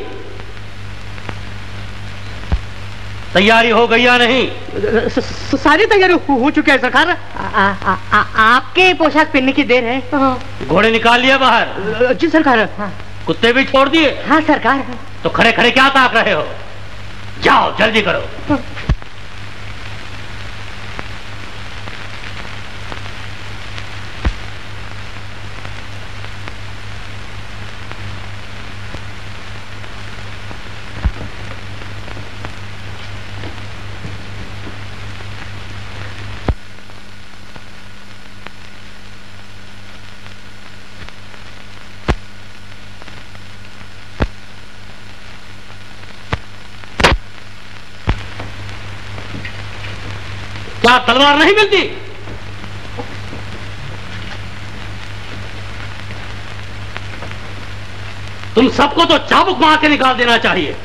तैयारी हो गई या नहीं? सारी तैयारी हो, हो चुकी है सरकार। आ, आ, आ, आ, आपके पोशाक पहनने की देर है। घोड़े निकाल लिया बाहर? जी सरकार। हाँ। कुत्ते भी छोड़ दिए? हाँ सरकार। तो खड़े खड़े क्या ताक रहे हो? जाओ जल्दी करो। हाँ। क्या तलवार नहीं मिलती? तुम सबको तो चाबुक मार के निकाल देना चाहिए।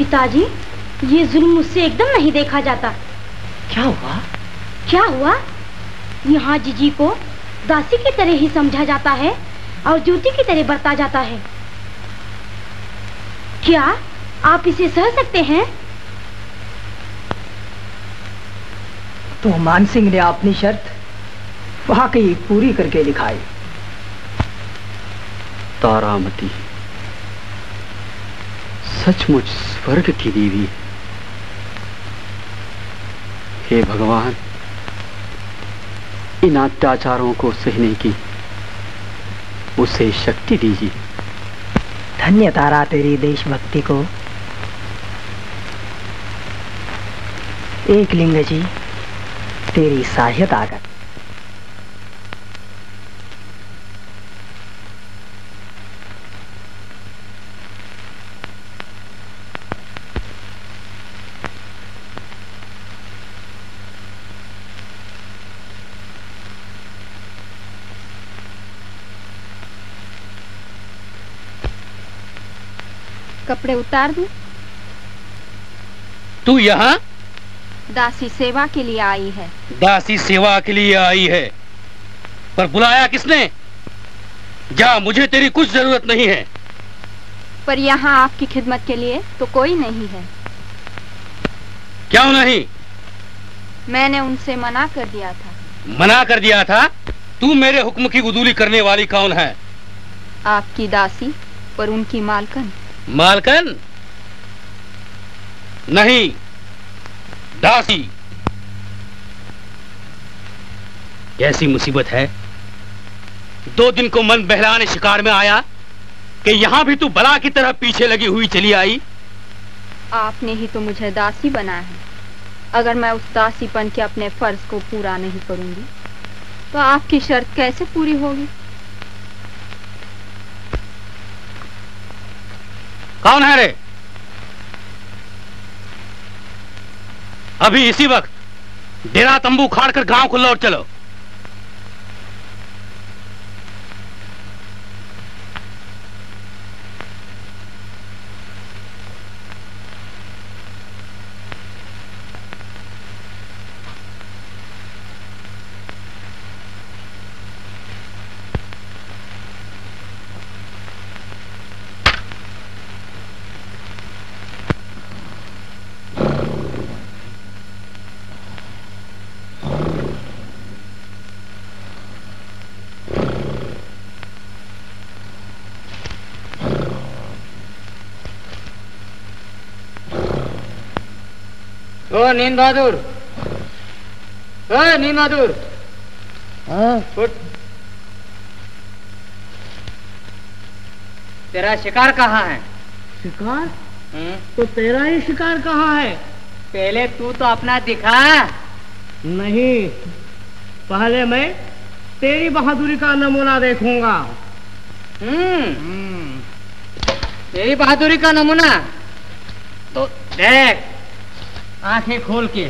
पिताजी, ये जुल्म मुझसे एकदम नहीं देखा जाता। क्या हुआ? क्या हुआ? यहाँ जीजी को दासी की तरह ही समझा जाता है और जूती की तरह बरता जाता है। क्या आप इसे सह सकते हैं? तो मान सिंह ने अपनी शर्त वाकई पूरी करके दिखाई। तारामती सचमुच स्वर्ग की देवी। हे भगवान, इन अत्याचारों को सहने की उसे शक्ति दीजिए। धन्य तारा तेरी देशभक्ति को। एकलिंग जी, तेरी सहायता कर। कपड़े उतार दूं? तू यहाँ दासी सेवा के लिए आई है। दासी सेवा के लिए आई है, पर बुलाया किसने? जा, मुझे तेरी कुछ जरूरत नहीं है। पर यहाँ आपकी खिदमत के लिए तो कोई नहीं है। क्यों नहीं? मैंने उनसे मना कर दिया था। मना कर दिया था? तू मेरे हुक्म की उदूली करने वाली कौन है? आपकी दासी, पर उनकी मालकन। मालकन नहीं, दासी। कैसी मुसीबत है, दो दिन को मन बहलाने शिकार में आया कि यहाँ भी तू बला की तरह पीछे लगी हुई चली आई। आपने ही तो मुझे दासी बनाया है। अगर मैं उस दासीपन के अपने फर्ज को पूरा नहीं करूंगी तो आपकी शर्त कैसे पूरी होगी? कौन है रे? अभी इसी वक्त डेरा तंबू खाड़ कर गांव को लौट चलो। ओ नीम बहादुर, ओ नीम बहादुर, उठ। तेरा शिकार कहाँ है? शिकार? हुँ? तो तेरा ही शिकार कहाँ है? पहले तू तो अपना दिखा। नहीं, पहले मैं तेरी बहादुरी का नमूना देखूंगा। हम्म, तेरी बहादुरी का नमूना तो देख। आंखें खोल के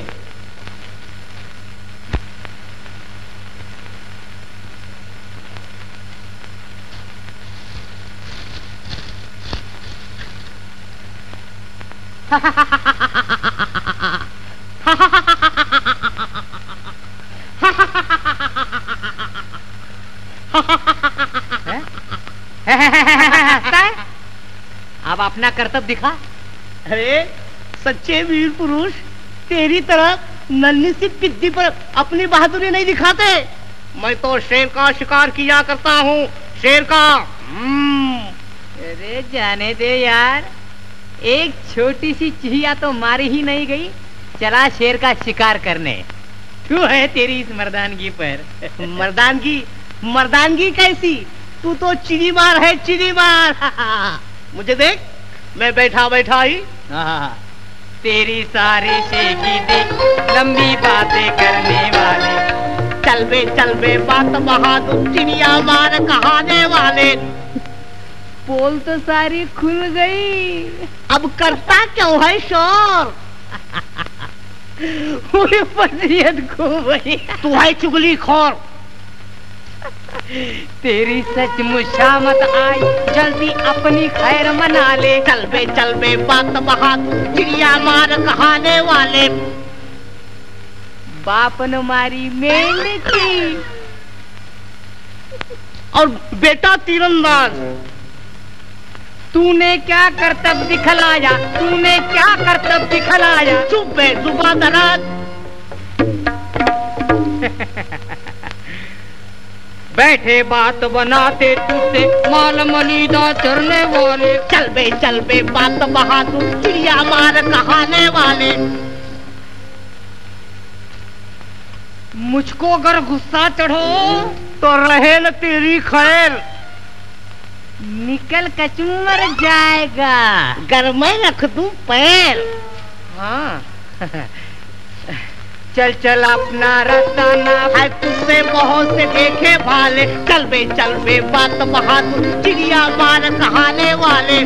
अब अपना करतब दिखा। अरे सच्चे वीर पुरुष तेरी तरह नन्ही सी पिद्दी पर अपनी बहादुरी नहीं दिखाते। मैं तो शेर का शिकार किया करता हूँ, शेर का। अरे जाने दे यार, एक छोटी सी चिड़िया तो मारी ही नहीं गई, चला शेर का शिकार करने। क्यों है तेरी इस मर्दानगी पर? मर्दानगी? मर्दानगी कैसी? तू तो चिड़ी मार है, चिड़ी मार। मुझे देख, मैं बैठा बैठा ही तेरी सारी शेखी देख, लंबी बातें करने वाले, चल बे चल बे बात बहादुर चिड़िया मार कहने वाले। बोल तो सारी खुल गई, अब करता क्यों है शोर? पूरी पसरियत खो गई। तू है चुगली खोर। तेरी सच मुशामत आई, जल्दी अपनी खैर मना ले, चल बे चल बे बात बहादुर चिड़िया मार कहाने वाले। बाप न मारी मेंढकी और बेटा तीरंदाज। तूने क्या करतब दिखलाया, तूने क्या करतब दिखलाया, चुप बे जुबानदार। बैठे बात बनाते टूटे माल मनीदा चरने वाले, चल बे चल बे बात बहादुर चिड़िया मार कहाने वाले। मुझको अगर गुस्सा चढ़ो तो रहे न तेरी खैर, निकल कचू मर जाएगा, घर में रख दूं पैर। हाँ। चल चल अपना रताना है, तुझसे बहुत से देखे भाले, चल बे चल बे बात बहादुर चिड़िया मार कहाने वाले।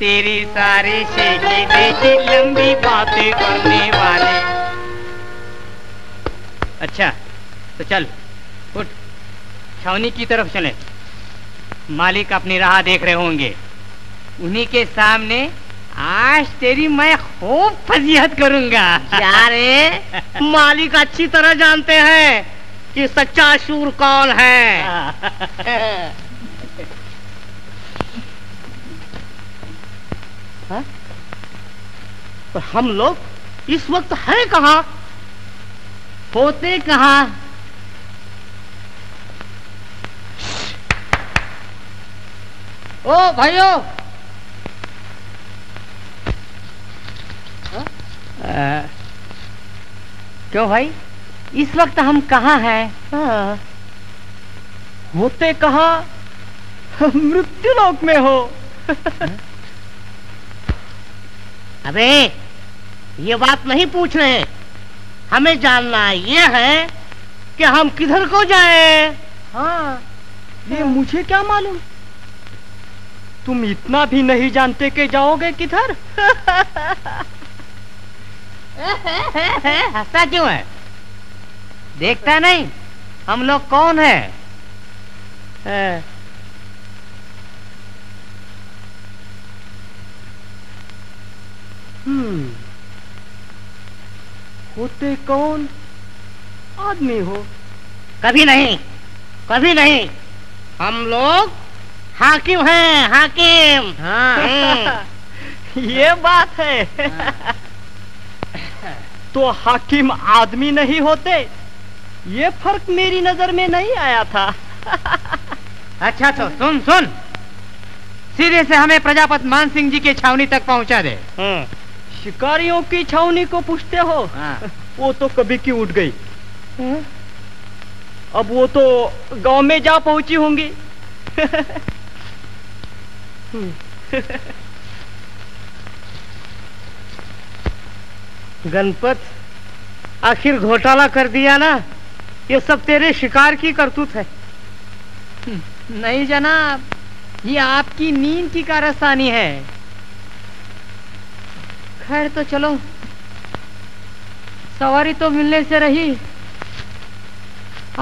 तेरी सारी शेखी देखी, लंबी बातें करने वाले। अच्छा तो चल, उठ, छावनी की तरफ चले। मालिक अपनी राह देख रहे होंगे, उन्हीं के सामने आज तेरी मैं खूब फजीहत करूंगा। यारे मालिक अच्छी तरह जानते हैं कि सच्चा शूर कौन है। पर हम लोग इस वक्त हैं कहाँ, होते कहाँ? ओ भाइयों, क्यों भाई इस वक्त हम कहाँ हैं? होते कहाँ? मृत्युलोक में हो। अबे ये बात नहीं पूछ रहे, हमें जानना ये है कि हम किधर को जाए। हाँ ये मुझे क्या मालूम, तुम इतना भी नहीं जानते कि जाओगे किधर। हंसता क्यों है, देखता नहीं हम लोग कौन है? हम्म, होते कौन आदमी हो? कभी नहीं, कभी नहीं, हम लोग हाकिम हैं, हाकिम। हाँ, ये बात है। हाँ। तो हाकिम आदमी नहीं होते, ये फर्क मेरी नजर में नहीं आया था। अच्छा तो सुन सुन, सिरे से हमें प्रजापति मान सिंह जी के छावनी तक पहुंचा दे। शिकारियों की छावनी को पूछते हो? हाँ। वो तो कभी की उठ गई। हाँ? अब वो तो गांव में जा पहुंची होंगी। गणपत, आखिर घोटाला कर दिया ना, ये सब तेरे शिकार की करतूत है। नहीं जनाब, ये आपकी नींद की कारस्तानी है। खैर तो चलो, सवारी तो मिलने से रही,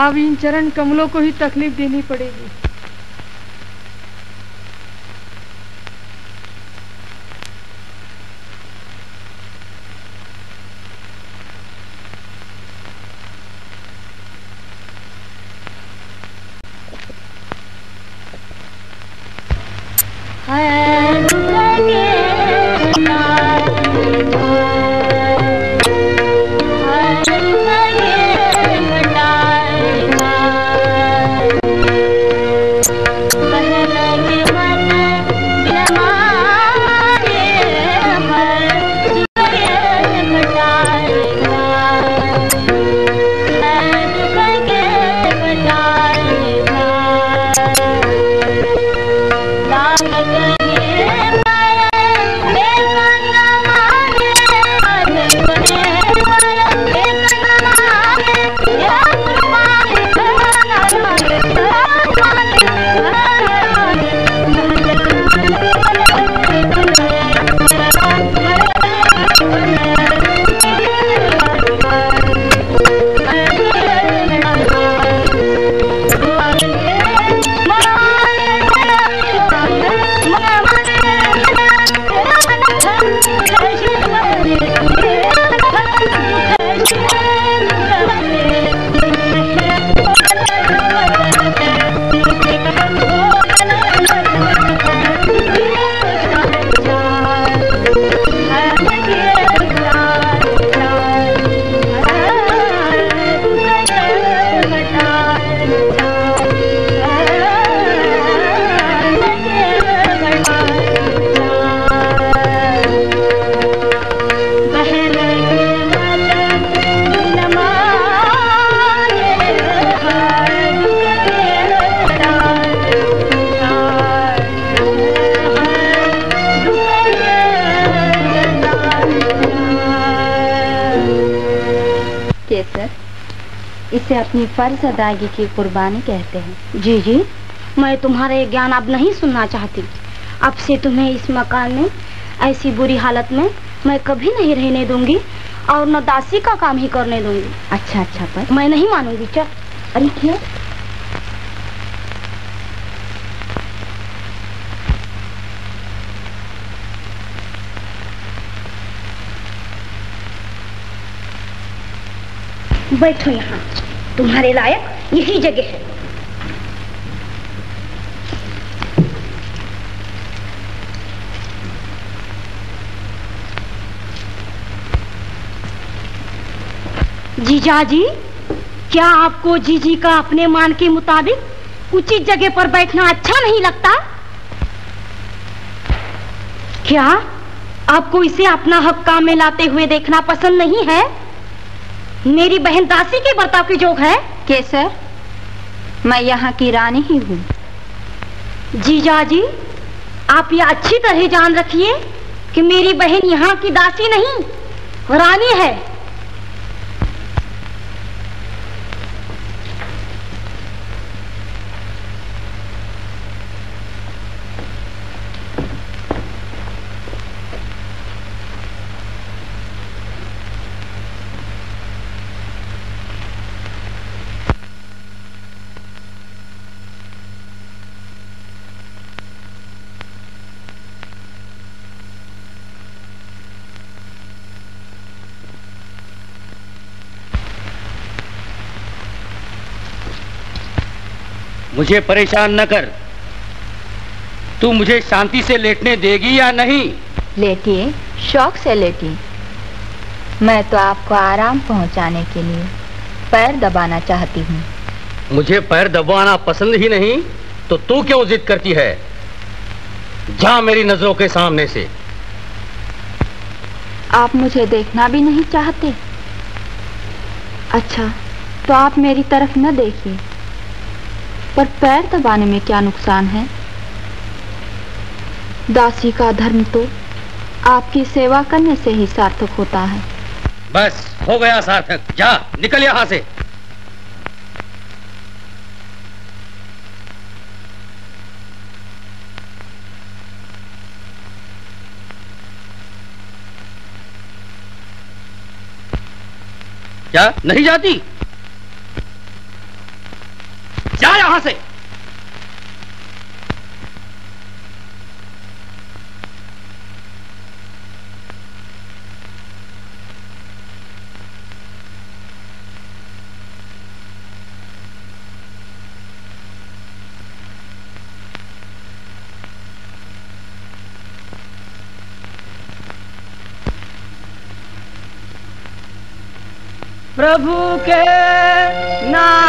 अब इन चरण कमलों को ही तकलीफ देनी पड़ेगी। इसे अपनी फर्ज अदायगी की कुर्बानी कहते हैं। जी जी, मैं तुम्हारा ये ज्ञान अब नहीं सुनना चाहती। अब से तुम्हें इस मकान में ऐसी बुरी हालत में मैं कभी नहीं रहने दूंगी और न दासी का काम ही करने दूंगी। अच्छा अच्छा, पर मैं नहीं मानूंगी। चल। अरे क्या बैठो यहाँ, तुम्हारे लायक यही जगह है। जीजा जी, क्या आपको जीजी का अपने मान के मुताबिक उचित जगह पर बैठना अच्छा नहीं लगता? क्या आपको इसे अपना हक काम में लाते हुए देखना पसंद नहीं है? मेरी बहन दासी के बर्ताव की जोग है। केसर, मैं यहाँ की रानी ही हूँ। जीजा जी, आप यह अच्छी तरह जान रखिए कि मेरी बहन यहाँ की दासी नहीं, रानी है। मुझे परेशान न कर। तू मुझे शांति से लेटने देगी या नहीं? लेटिए, शौक से लेटिए। मैं तो आपको आराम पहुंचाने के लिए पैर दबाना चाहती हूँ। मुझे पैर दबाना पसंद ही नहीं तो तू क्यों जिद करती है? जा मेरी नजरों के सामने से। आप मुझे देखना भी नहीं चाहते? अच्छा, तो आप मेरी तरफ न देखिए। पर पैर दबाने में क्या नुकसान है? दासी का धर्म तो आपकी सेवा करने से ही सार्थक होता है। बस हो गया सार्थक, जा निकल यहाँ से। क्या नहीं जाती? जा यहां से। प्रभु के नाम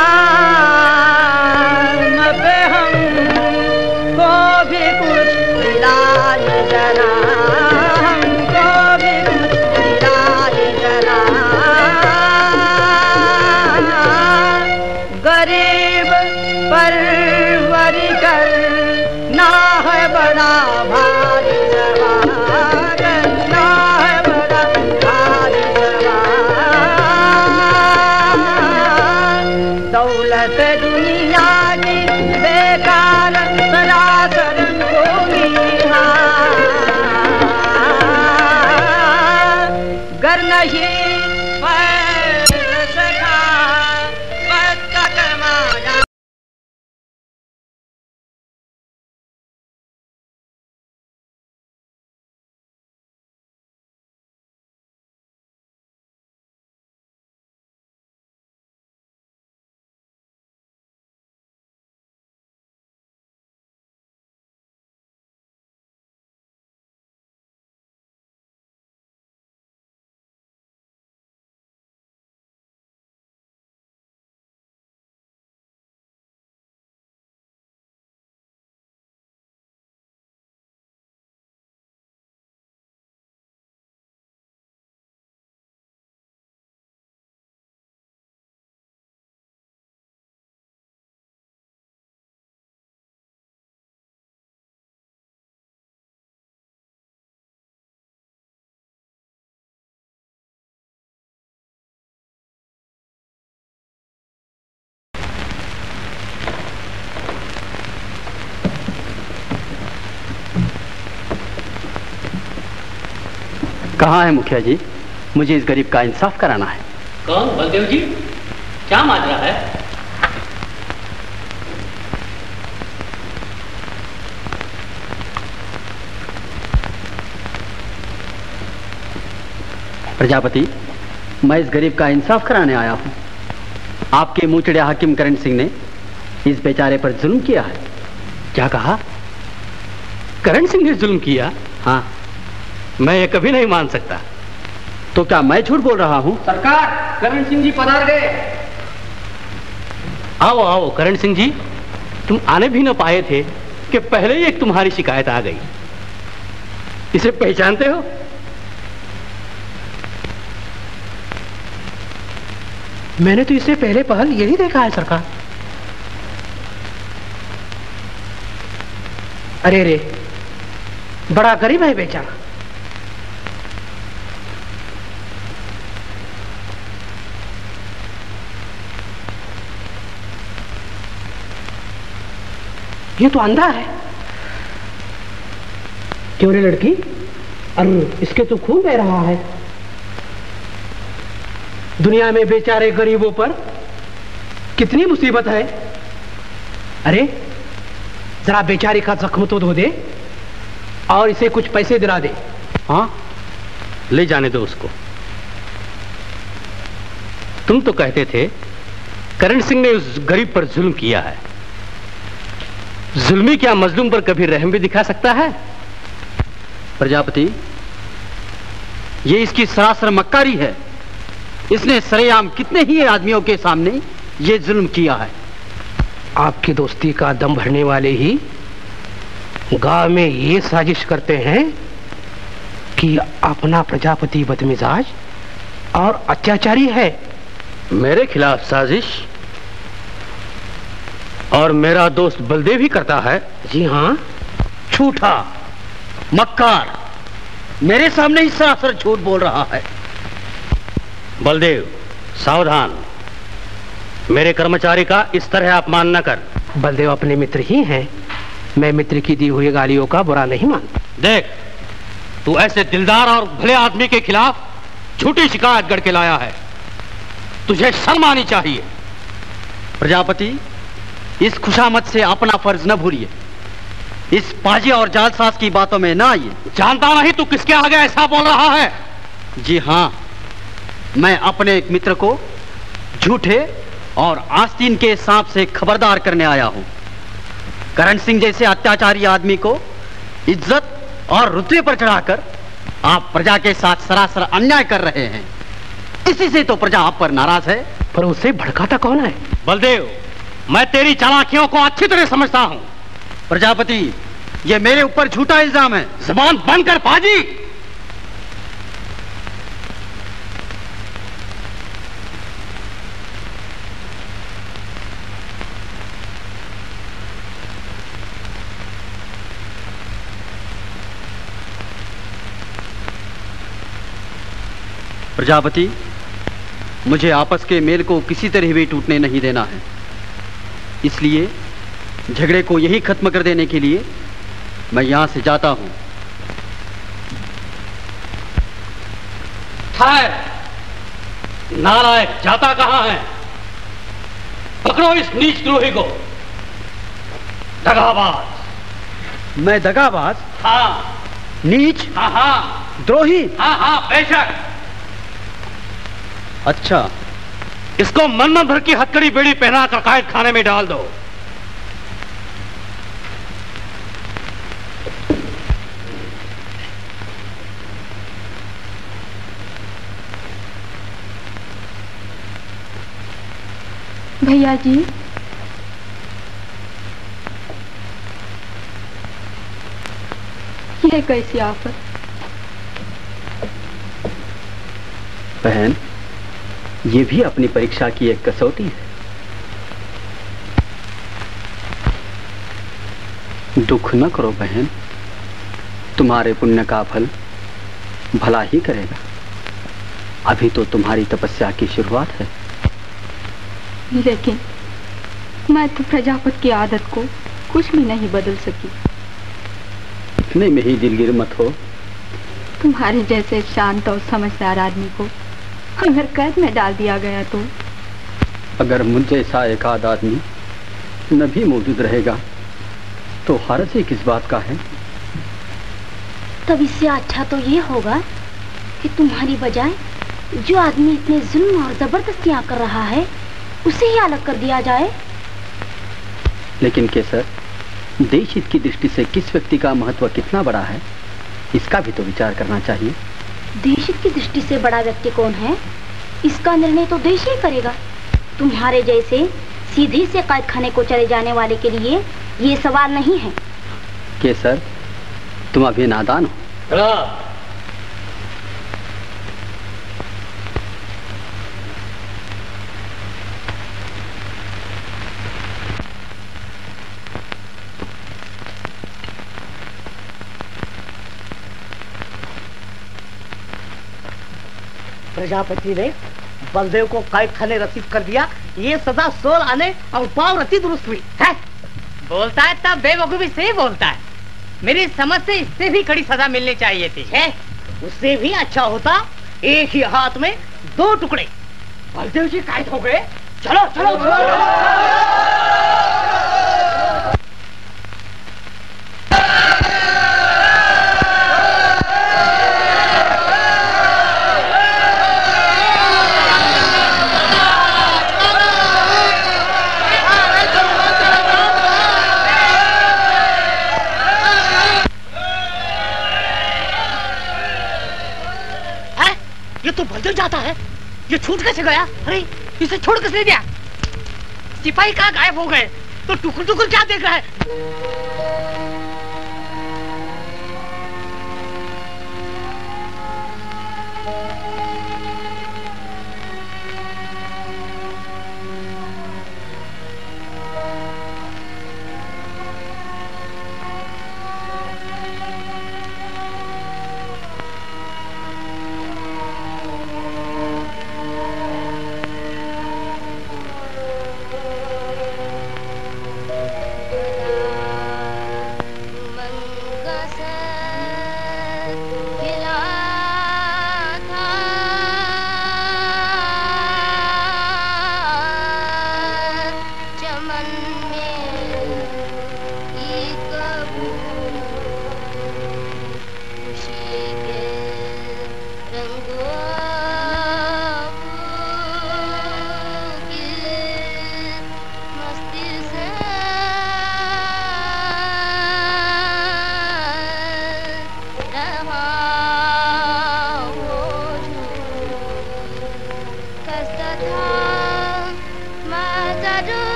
कहाँ है मुखिया जी? मुझे इस गरीब का इंसाफ कराना है। कौन? बलदेव जी? क्या माजरा है? प्रजापति, मैं इस गरीब का इंसाफ कराने आया हूँ। आपके मुंहचड़े हाकिम करण सिंह ने इस बेचारे पर जुल्म किया है। क्या कहा? करण सिंह ने जुल्म किया? हाँ, मैं ये कभी नहीं मान सकता। तो क्या मैं झूठ बोल रहा हूँ? सरकार, करण सिंह जी पधार गए। आओ आओ करण सिंह जी, तुम आने भी न पाए थे कि पहले ही एक तुम्हारी शिकायत आ गई। इसे पहचानते हो? मैंने तो इससे पहले पहल यही देखा है सरकार। अरे रे, बड़ा गरीब है बेचारा। ये तो अंधा है। क्यों रे लड़की, अरे इसके तो खून बह रहा है। दुनिया में बेचारे गरीबों पर कितनी मुसीबत है। अरे जरा बेचारे का जख्म तो धो दे और इसे कुछ पैसे दिला दे। हाँ, ले जाने दो उसको। तुम तो कहते थे करण सिंह ने उस गरीब पर जुल्म किया है। जुल्मी क्या मजलूम पर कभी रहम भी दिखा सकता है? प्रजापति, ये इसकी सरासर मक्कारी है। इसने सरेआम कितने ही आदमियों के सामने ये जुल्म किया है। आपकी दोस्ती का दम भरने वाले ही गांव में ये साजिश करते हैं कि अपना प्रजापति बदमिजाज और अत्याचारी है। मेरे खिलाफ साजिश और मेरा दोस्त बलदेव ही करता है। जी हाँ, झूठा मक्कार मेरे सामने ही सरासर झूठ बोल रहा है। बलदेव, सावधान, मेरे कर्मचारी का इस तरह अपमान न कर। बलदेव अपने मित्र ही हैं, मैं मित्र की दी हुई गालियों का बुरा नहीं मानता। देख, तू ऐसे दिलदार और भले आदमी के खिलाफ झूठी शिकायत गढ़ के लाया है, तुझे शर्म आनी चाहिए। प्रजापति, इस खुशामत से अपना फर्ज न भूलिए। इस पाजी और जालसाज की बातों में न आइए। जानता नहीं तू किसके आगे ऐसा बोल रहा है। जी हाँ, मैं अपने एक मित्र को झूठे और आस्तीन के सांप से खबरदार करने आया हूं। करण सिंह जैसे अत्याचारी आदमी को इज्जत और रुतबे पर चढ़ाकर आप प्रजा के साथ सरासर अन्याय कर रहे हैं। इसी से तो प्रजा आप पर नाराज है। पर उसे भड़काता कौन है? बलदेव, मैं तेरी चालाकियों को अच्छी तरह समझता हूं। प्रजापति, यह मेरे ऊपर झूठा इल्जाम है। जुबान बंद कर पाजी। प्रजापति, मुझे आपस के मेल को किसी तरह भी टूटने नहीं देना है। इसलिए झगड़े को यही खत्म कर देने के लिए मैं यहां से जाता हूं। नालायक जाता कहां है? पकड़ो इस नीचद्रोही को। दगाबाज। मैं दगाबाज? हाँ। नीच? हाँ हाँ। द्रोही? हाँ हाँ, बेशक। अच्छा, इसको मन्नत भर की हथकड़ी बेड़ी पहनाकर कैद खाने में डाल दो। भैया जी, ये कैसी आफत? बहन, ये भी अपनी परीक्षा की एक कसौटी है। दुख न करो बहन, तुम्हारे पुण्य का फल भला ही करेगा। अभी तो तुम्हारी तपस्या की शुरुआत है। लेकिन मैं तो प्रजापति की आदत को कुछ भी नहीं बदल सकी। इतने में ही दिलगिर मत हो। तुम्हारे जैसे शांत और समझदार आदमी को अगर कैद में डाल दिया गया तो? अगर मुझ जैसा एक आध आदमी न भी मौजूद रहेगा तो हर्ष ही किस बात का है? तब इससे अच्छा तो ये होगा कि तुम्हारी बजाय जो आदमी इतने जुल्म और जबरदस्तियां कर रहा है उसे ही अलग कर दिया जाए। लेकिन केसर, देश हित की दृष्टि से किस व्यक्ति का महत्व कितना बड़ा है, इसका भी तो विचार करना चाहिए। देश हित की दृष्टि से बड़ा व्यक्ति कौन है, इसका निर्णय तो देश ही करेगा। तुम्हारे जैसे सीधी से कारखाने को चले जाने वाले के लिए ये सवाल नहीं है। केसर, तुम अभी नादान हो। प्रजापति ने बलदेव को कारखाने रसीद कर दिया, ये सदा सोल आने और पाव रति दुरुस्त हुई है। बोलता है तब बेवकूफी से बोलता है। मेरी समझ से इससे भी कड़ी सजा मिलनी चाहिए थी है। उससे भी अच्छा होता, एक ही हाथ में दो टुकड़े। बलदेव जी कायद हो गए। चलो चलो, चलो। तो बलदेव जाता है, ये छूट कैसे गया? अरे इसे छोड़ किसने दिया? सिपाही कहाँ गायब हो गए? तो टुकड़ टुकड़ क्या देख रहा है?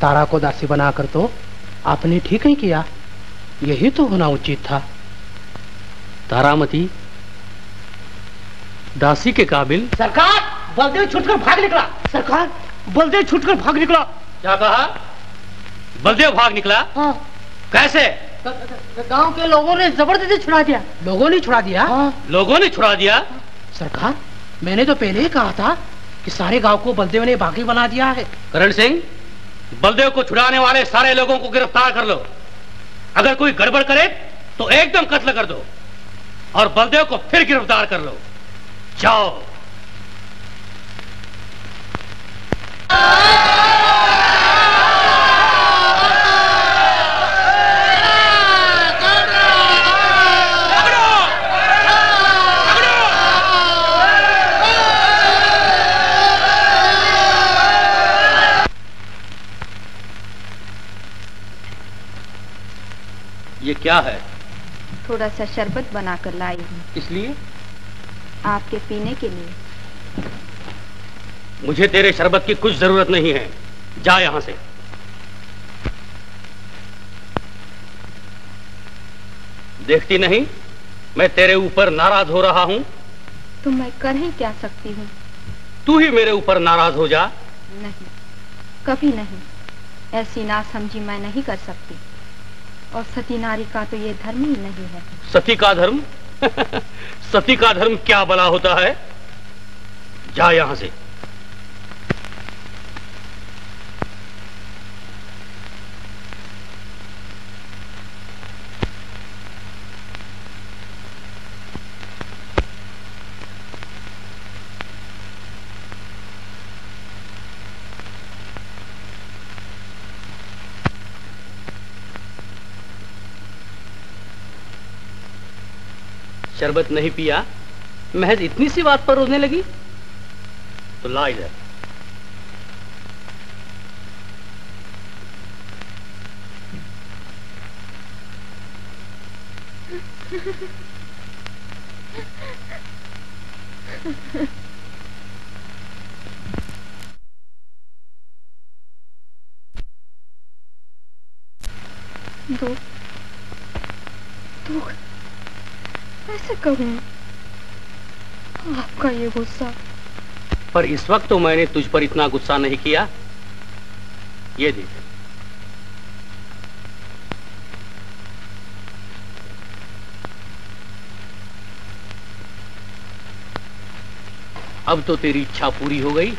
तारा को दासी बनाकर तो आपने ठीक ही किया, यही तो होना उचित था। तारामती दासी के काबिल। सरकार, बलदेव छूटकर भाग निकला। सरकार, बलदेव छूटकर भाग निकला। क्या कहा? बलदेव भाग निकला? हाँ। कैसे? गांव के लोगों ने जबरदस्ती छुड़ा दिया। लोगों ने छुड़ा दिया? हाँ। लोगों ने छुड़ा दिया। सरकार, मैंने तो पहले ही कहा था कि सारे गाँव को बलदेव ने बागी बना दिया है। करण सिंह, बलदेव को छुड़ाने वाले सारे लोगों को गिरफ्तार कर लो। अगर कोई गड़बड़ करे तो एकदम कत्ल कर दो और बलदेव को फिर गिरफ्तार कर लो। जाओ। ये क्या है? थोड़ा सा शरबत बनाकर लाई हूँ। इसलिए? आपके पीने के लिए। मुझे तेरे शरबत की कुछ जरूरत नहीं है, जा यहाँ से। देखती नहीं मैं तेरे ऊपर नाराज हो रहा हूँ। तो मैं कर ही क्या सकती हूँ? तू ही मेरे ऊपर नाराज हो जा। नहीं, कभी नहीं। ऐसी नासमझी मैं नहीं कर सकती। और सती नारी का तो ये धर्म ही नहीं है। सती का धर्म? सती का धर्म क्या भला होता है? जा यहाँ से। शरबत नहीं पिया, महज इतनी सी बात पर रोने लगी? तो ला इधर। दो, दो। ऐसे कहूँ आपका ये गुस्सा? पर इस वक्त तो मैंने तुझ पर इतना गुस्सा नहीं किया। ये देख। अब तो तेरी इच्छा पूरी हो गई।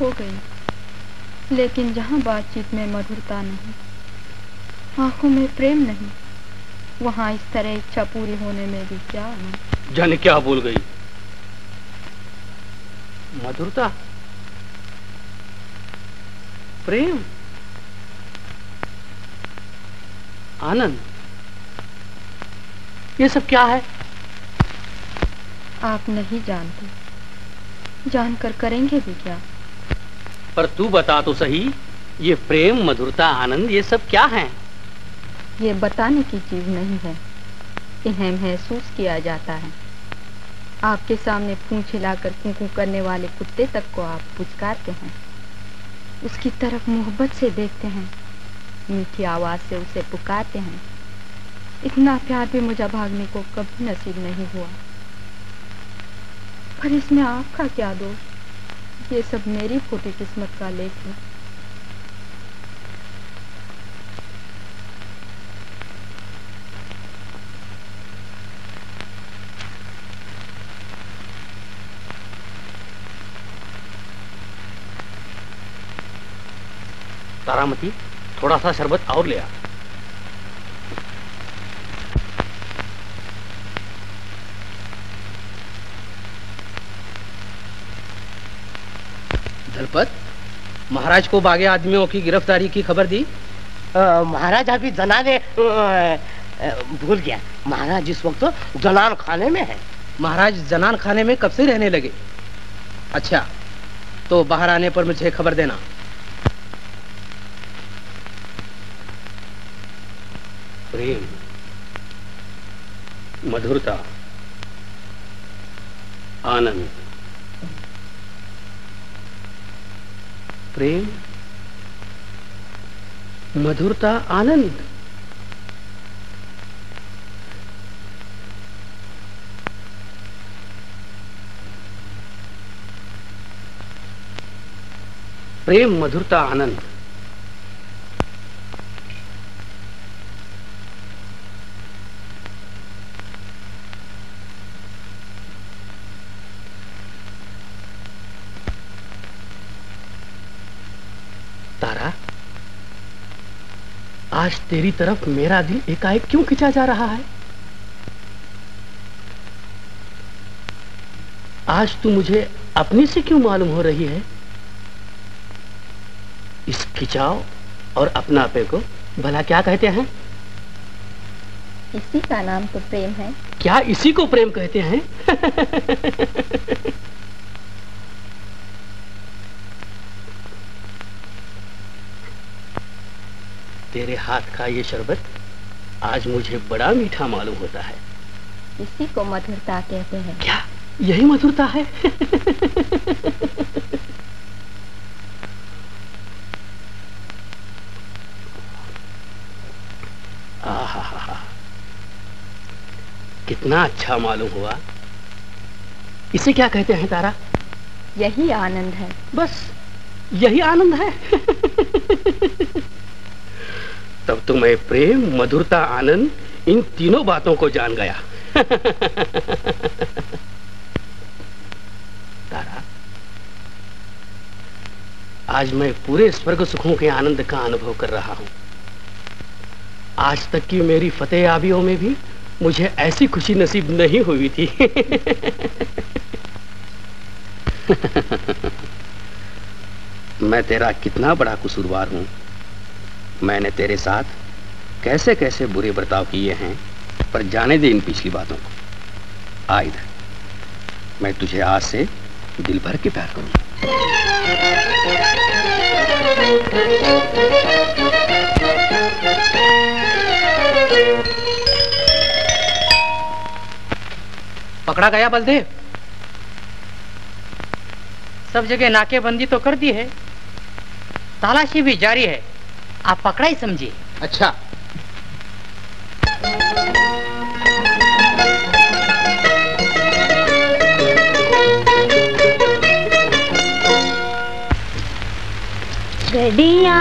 हो गई, लेकिन जहाँ बातचीत में मधुरता नहीं, आंखों में प्रेम नहीं, वहाँ इस तरह इच्छा पूरी होने में भी क्या है? जाने क्या बोल गई। मधुरता, प्रेम, आनंद, ये सब क्या है? आप नहीं जानते, जानकर करेंगे भी क्या? पर तू बता तो सही, ये प्रेम, मधुरता, आनंद ये सब क्या है? ये बताने की चीज नहीं है, इन्हें महसूस किया जाता है। आपके सामने पूंछ हिलाकर कुंकू करने वाले कुत्ते तक को आप पुचकारते हैं, उसकी तरफ मोहब्बत से देखते हैं, मीठी आवाज से उसे पुकारते हैं। इतना प्यार भी मुझे भागने को कभी नसीब नहीं हुआ। पर इसमें आपका क्या दोष? ये सब मेरी फूटी किस्मत का लेख है। तारामती, थोड़ा सा शरबत और ले आ। दलपत, महाराज को बागे आदमियों की गिरफ्तारी की खबर दी? महाराज अभी जनान भूल गया। महाराज इस वक्त तो जनान खाने में है। महाराज जनान खाने में कब से रहने लगे? अच्छा, तो बाहर आने पर मुझे खबर देना। प्रेम, मधुरता, आनंद, प्रेम, मधुरता, आनंद, प्रेम, मधुरता, आनंद। तारा, आज तेरी तरफ मेरा दिल एकाएक क्यों खिंचा जा रहा है? आज तू मुझे अपनी से क्यों मालूम हो रही है? इस खिंचाव और अपनापे को भला क्या कहते हैं? इसी का नाम तो प्रेम है। क्या इसी को प्रेम कहते हैं? तेरे हाथ का ये शरबत आज मुझे बड़ा मीठा मालूम होता है। इसी को मधुरता कहते हैं। क्या यही मधुरता है? आहा, कितना अच्छा मालूम हुआ। इसे क्या कहते हैं तारा? यही आनंद है। बस यही आनंद है। तब तो मैं प्रेम, मधुरता, आनंद इन तीनों बातों को जान गया। तारा, आज मैं पूरे स्वर्ग सुखों के आनंद का अनुभव कर रहा हूं। आज तक की मेरी फतेह याबियों में भी मुझे ऐसी खुशी नसीब नहीं हुई थी। मैं तेरा कितना बड़ा कसूरवार हूं। मैंने तेरे साथ कैसे कैसे बुरे बर्ताव किए हैं, पर जाने दे इन पिछली बातों को। आ इधर, मैं तुझे आज से दिल भर के प्यार करूंगा। पकड़ा गया बलदेव? सब जगह नाकेबंदी तो कर दी है, तलाशी भी जारी है, आप पकड़ा ही समझिए। अच्छा, गड़िया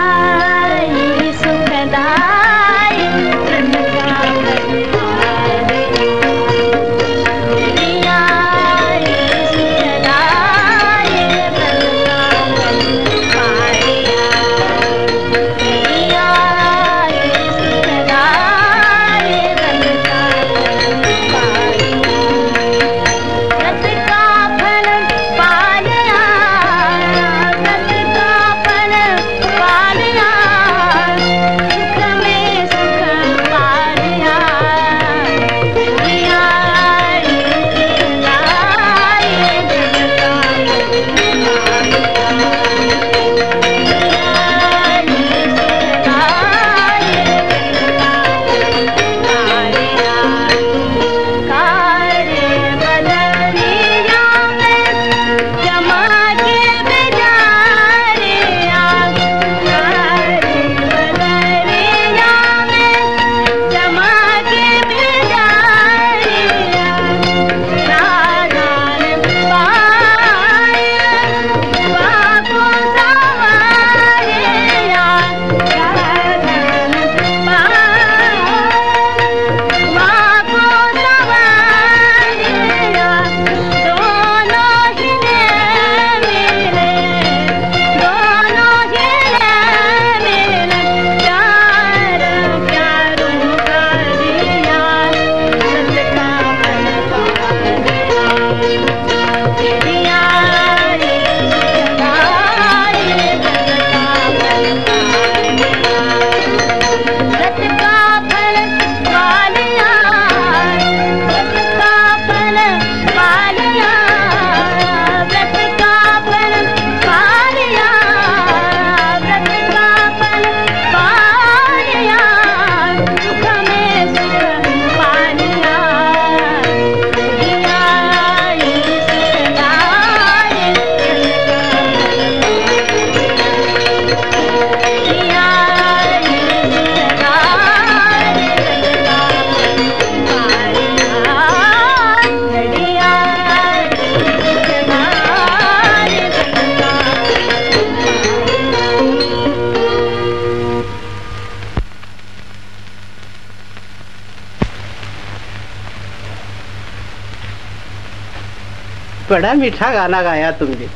बड़ा मीठा गाना गाया तुमने।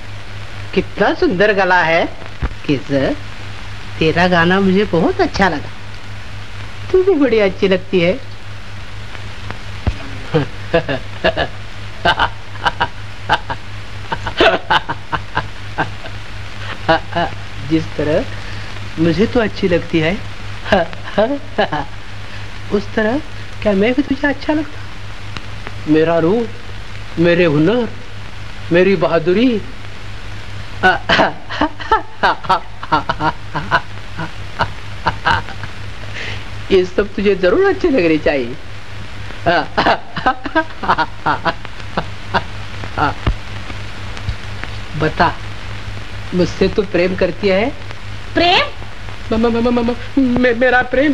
कितना सुंदर गला है। केसर, तेरा गाना मुझे बहुत अच्छा लगा। तू भी बड़ी अच्छी लगती है। जिस तरह मुझे तो अच्छी लगती है, उस तरह क्या मैं भी तुझे अच्छा लगता? मेरा रूप, मेरे हुनर, मेरी बहादुरी। ये सब तुझे जरूर अच्छे लगने चाहिए। बता, मुझसे तो प्रेम करती है? प्रेम? म, म, म, म, म, म, मे, मेरा प्रेम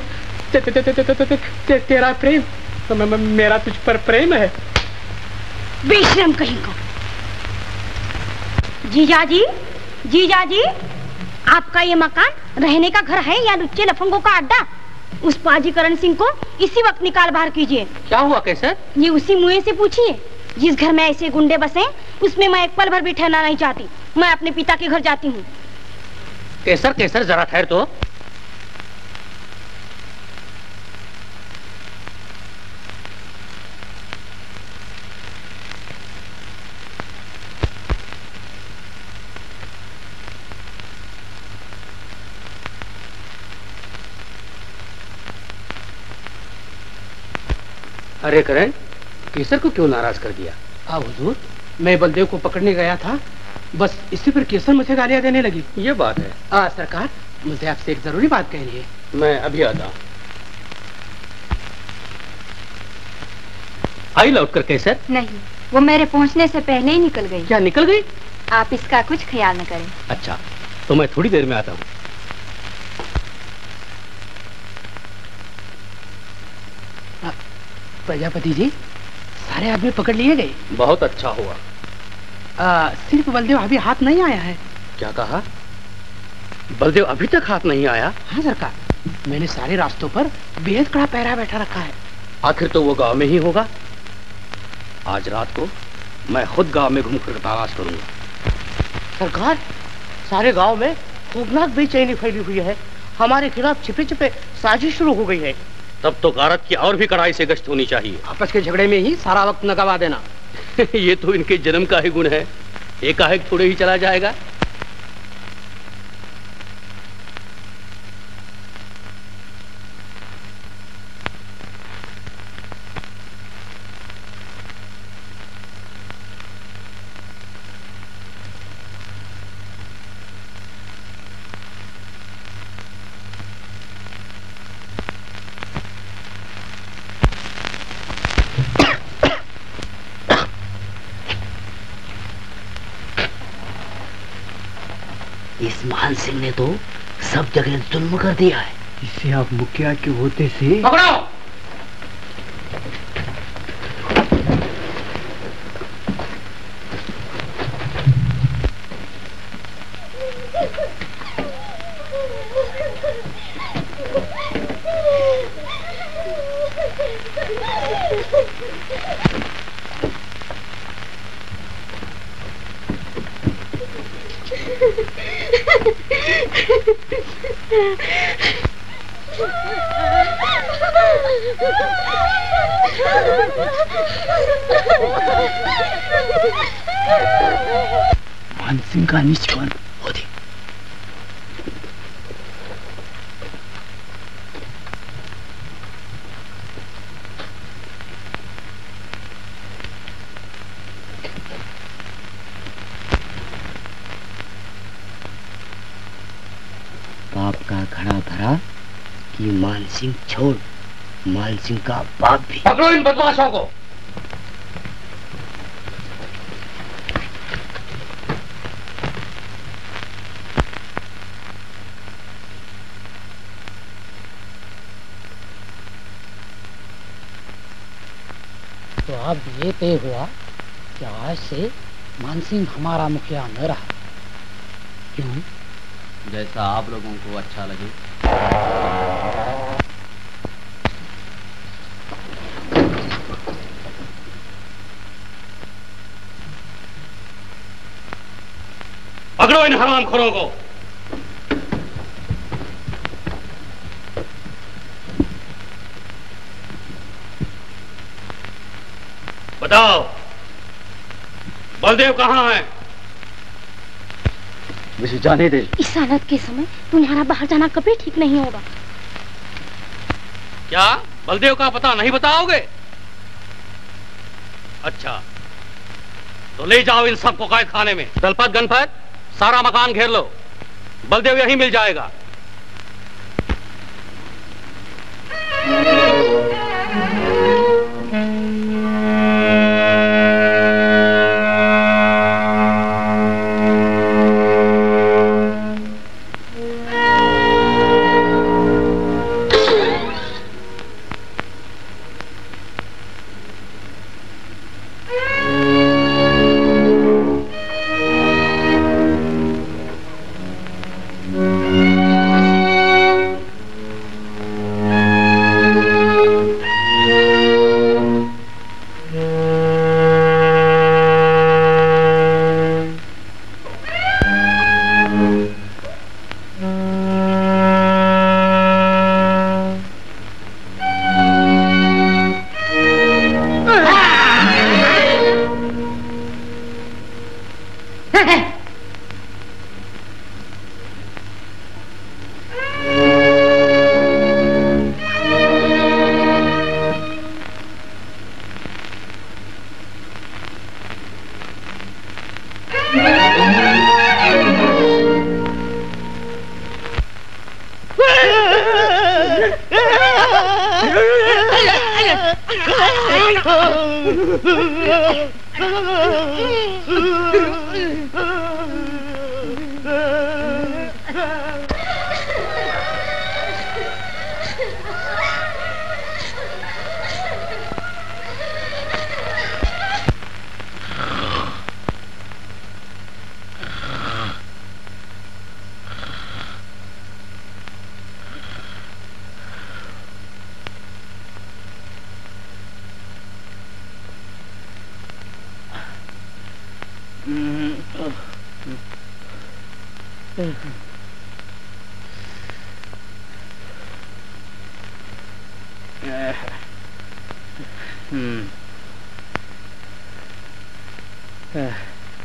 ते, ते, ते, ते, ते, ते, तेरा प्रेम तो म, म, मेरा तुझ पर प्रेम है। बेशरम कहीं को। जीजा जी, जीजा जी, आपका ये मकान रहने का घर है या लुच्चे लफंगों का अड्डा? उस पाजी करण सिंह को इसी वक्त निकाल बाहर कीजिए। क्या हुआ कैसर? ये उसी मुए से पूछिए। जिस घर में ऐसे गुंडे बसे उसमें मैं एक पल भर भी ठहरना नहीं चाहती। मैं अपने पिता के घर जाती हूँ। केसर केसर जरा ठहर तो। अरे करण, केसर को क्यों नाराज कर दिया? हाँ हुजूर, मैं बलदेव को पकड़ने गया था, बस इसी पर केसर मुझे गालियां देने लगी। ये बात है। आ, सरकार मुझे आपसे एक जरूरी बात कहनी है। मैं अभी आता हूँ। आई लौट कर केसर? नहीं, वो मेरे पहुँचने से पहले ही निकल गई। क्या निकल गई? आप इसका कुछ ख्याल न करें। अच्छा, तो मैं थोड़ी देर में आता हूँ। प्रजापति जी, सारे आदमी पकड़ लिए गए। बहुत अच्छा हुआ। आ, सिर्फ बलदेव अभी हाथ नहीं आया है। क्या कहा? बलदेव अभी तक हाथ नहीं आया? हाँ सरकार, मैंने सारे रास्तों पर बेहद कड़ा पहरा बैठा रखा है। आखिर तो वो गांव में ही होगा। आज रात को मैं खुद गांव में घूमकर तलाश करूंगा। सरकार, सारे गांव में खौफनाक बेचैनी फैली हुई है। हमारे खिलाफ छिपे छिपे साजिश शुरू हो गई है। तब तो गारत की और भी कड़ाई से गश्त होनी चाहिए। आपस के झगड़े में ही सारा वक्त न गवा देना। ये तो इनके जन्म का ही गुण है, एकाएक थोड़े ही चला जाएगा। मान सिंह ने तो सब जगह जुल्म कर दिया है। इससे आप मुखिया के होते से पकड़ो। मान सिंह का निष्कर्म होती। बाप का घड़ा भरा कि मान सिंह छोड़, मान सिंह का बाप भी। पकड़ो इन बदमाशों को। तो अब ये तय हुआ कि आज से मान सिंह हमारा मुखिया न रहा। क्यों? जैसा आप लोगों को अच्छा लगे। पकड़ो इन हरामखोरों को। बताओ बलदेव कहाँ है? मुझे जाने दे। इस हालत के समय तुम्हारा बाहर जाना कभी ठीक नहीं होगा। क्या बलदेव का पता नहीं बताओगे? अच्छा, तो ले जाओ इन सबको कैद खाने में। दलपत गनपत सारा मकान घेर लो, बलदेव यही मिल जाएगा।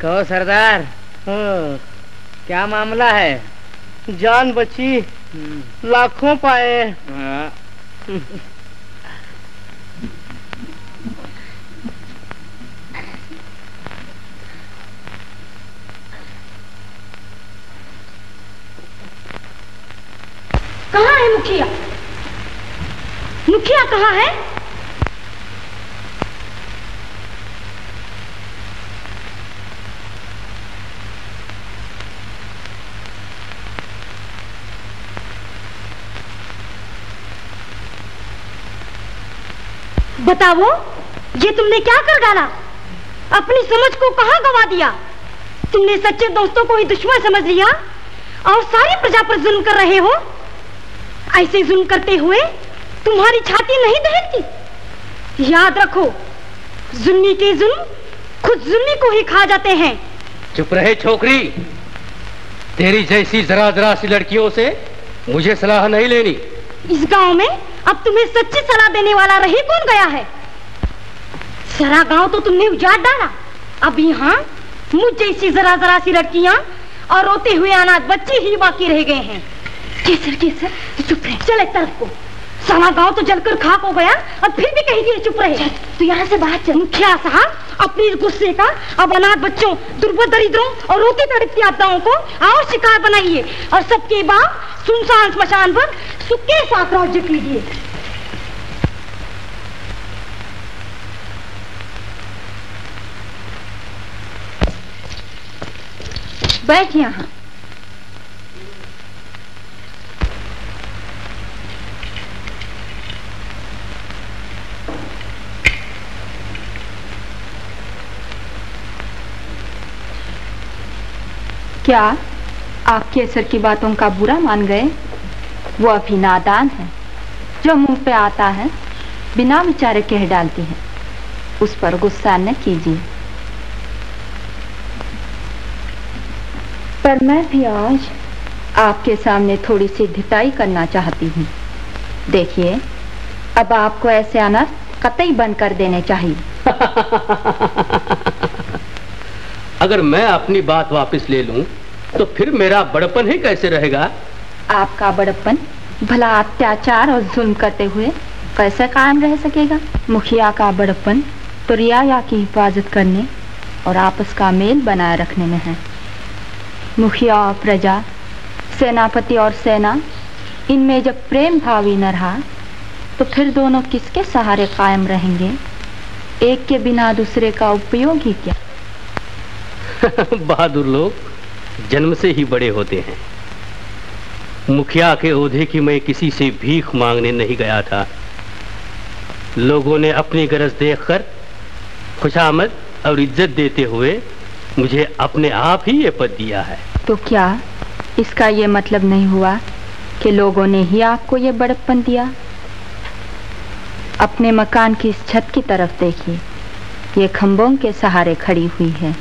कहो सरदार, क्या मामला है? जान बची, लाखों पाए। कहाँ है मुखिया? मुखिया कहाँ है? बताओ, ये तुमने क्या कर डाला? अपनी समझ को कहाँ गवा दिया? तुमने सच्चे दोस्तों को ही दुश्मन समझ लिया और सारी प्रजा पर जुल्म कर रहे हो। ऐसे जुल्म करते हुए तुम्हारी छाती नहीं दहकती। याद रखो, जुल्मी के जुल्म खुद जुल्मी को ही खा जाते हैं। चुप रहे छोकरी, तेरी जैसी जरा जरा सी लड़कियों से मुझे सलाह नहीं लेनी। इस गांव में अब तुम्हें सच्ची सलाह देने वाला रही कौन गया है? सारा गांव तो तुमने उजाड़ डाला। अब यहाँ मुझ जैसी जरा जरा सी लड़कियाँ और रोते हुए अनाथ बच्चे ही बाकी रह गए हैं। केसर, केसर, चुप रहे। चल एक तरफ को, सारा गांव तो जलकर खाक हो गया और फिर भी कहीं दिए चुप रहे। तू यहाँ से बाहर चल। मुखिया साहब अपने गुस्से का अब अनाथ बच्चों, दुर्बल दरिद्रों और रोती तड़पती आपदाओं को आओ शिकार बनाइए और सबके बाप सुनसान स्मशान पर सुख के साथ राज्य कीजिए। बैठ यहाँ। क्या आप केसर की बातों का बुरा मान गए? वो अभी नादान है, जो मुंह पे आता है बिना विचारे कह डालती है। उस पर गुस्सा न कीजिए। पर मैं भी आज आपके सामने थोड़ी सी धिताई करना चाहती हूँ। देखिए, अब आपको ऐसे अनर्थ कतई बंद कर देने चाहिए। अगर मैं अपनी बात वापस ले लूं, तो फिर मेरा बड़पन ही कैसे रहेगा? आपका बड़पन भला अत्याचार और जुल्म करते हुए कैसे कायम रह सकेगा? मुखिया का बड़पन तो रियाया की हिफाजत करने और आपस का मेल बनाए रखने में है। मुखिया और प्रजा, सेनापति और सेना, इनमें जब प्रेम भावी न रहा तो फिर दोनों किसके सहारे कायम रहेंगे? एक के बिना दूसरे का उपयोग ही क्या? बहादुर लोग जन्म से ही बड़े होते हैं। मुखिया के ओहदे की मैं किसी से भीख मांगने नहीं गया था। लोगों ने अपनी गरज देखकर खुशामद और इज्जत देते हुए मुझे अपने आप ही ये पद दिया है। तो क्या इसका ये मतलब नहीं हुआ कि लोगों ने ही आपको ये बड़प्पन दिया? अपने मकान की इस छत की तरफ देखिए, ये खंभों के सहारे खड़ी हुई है।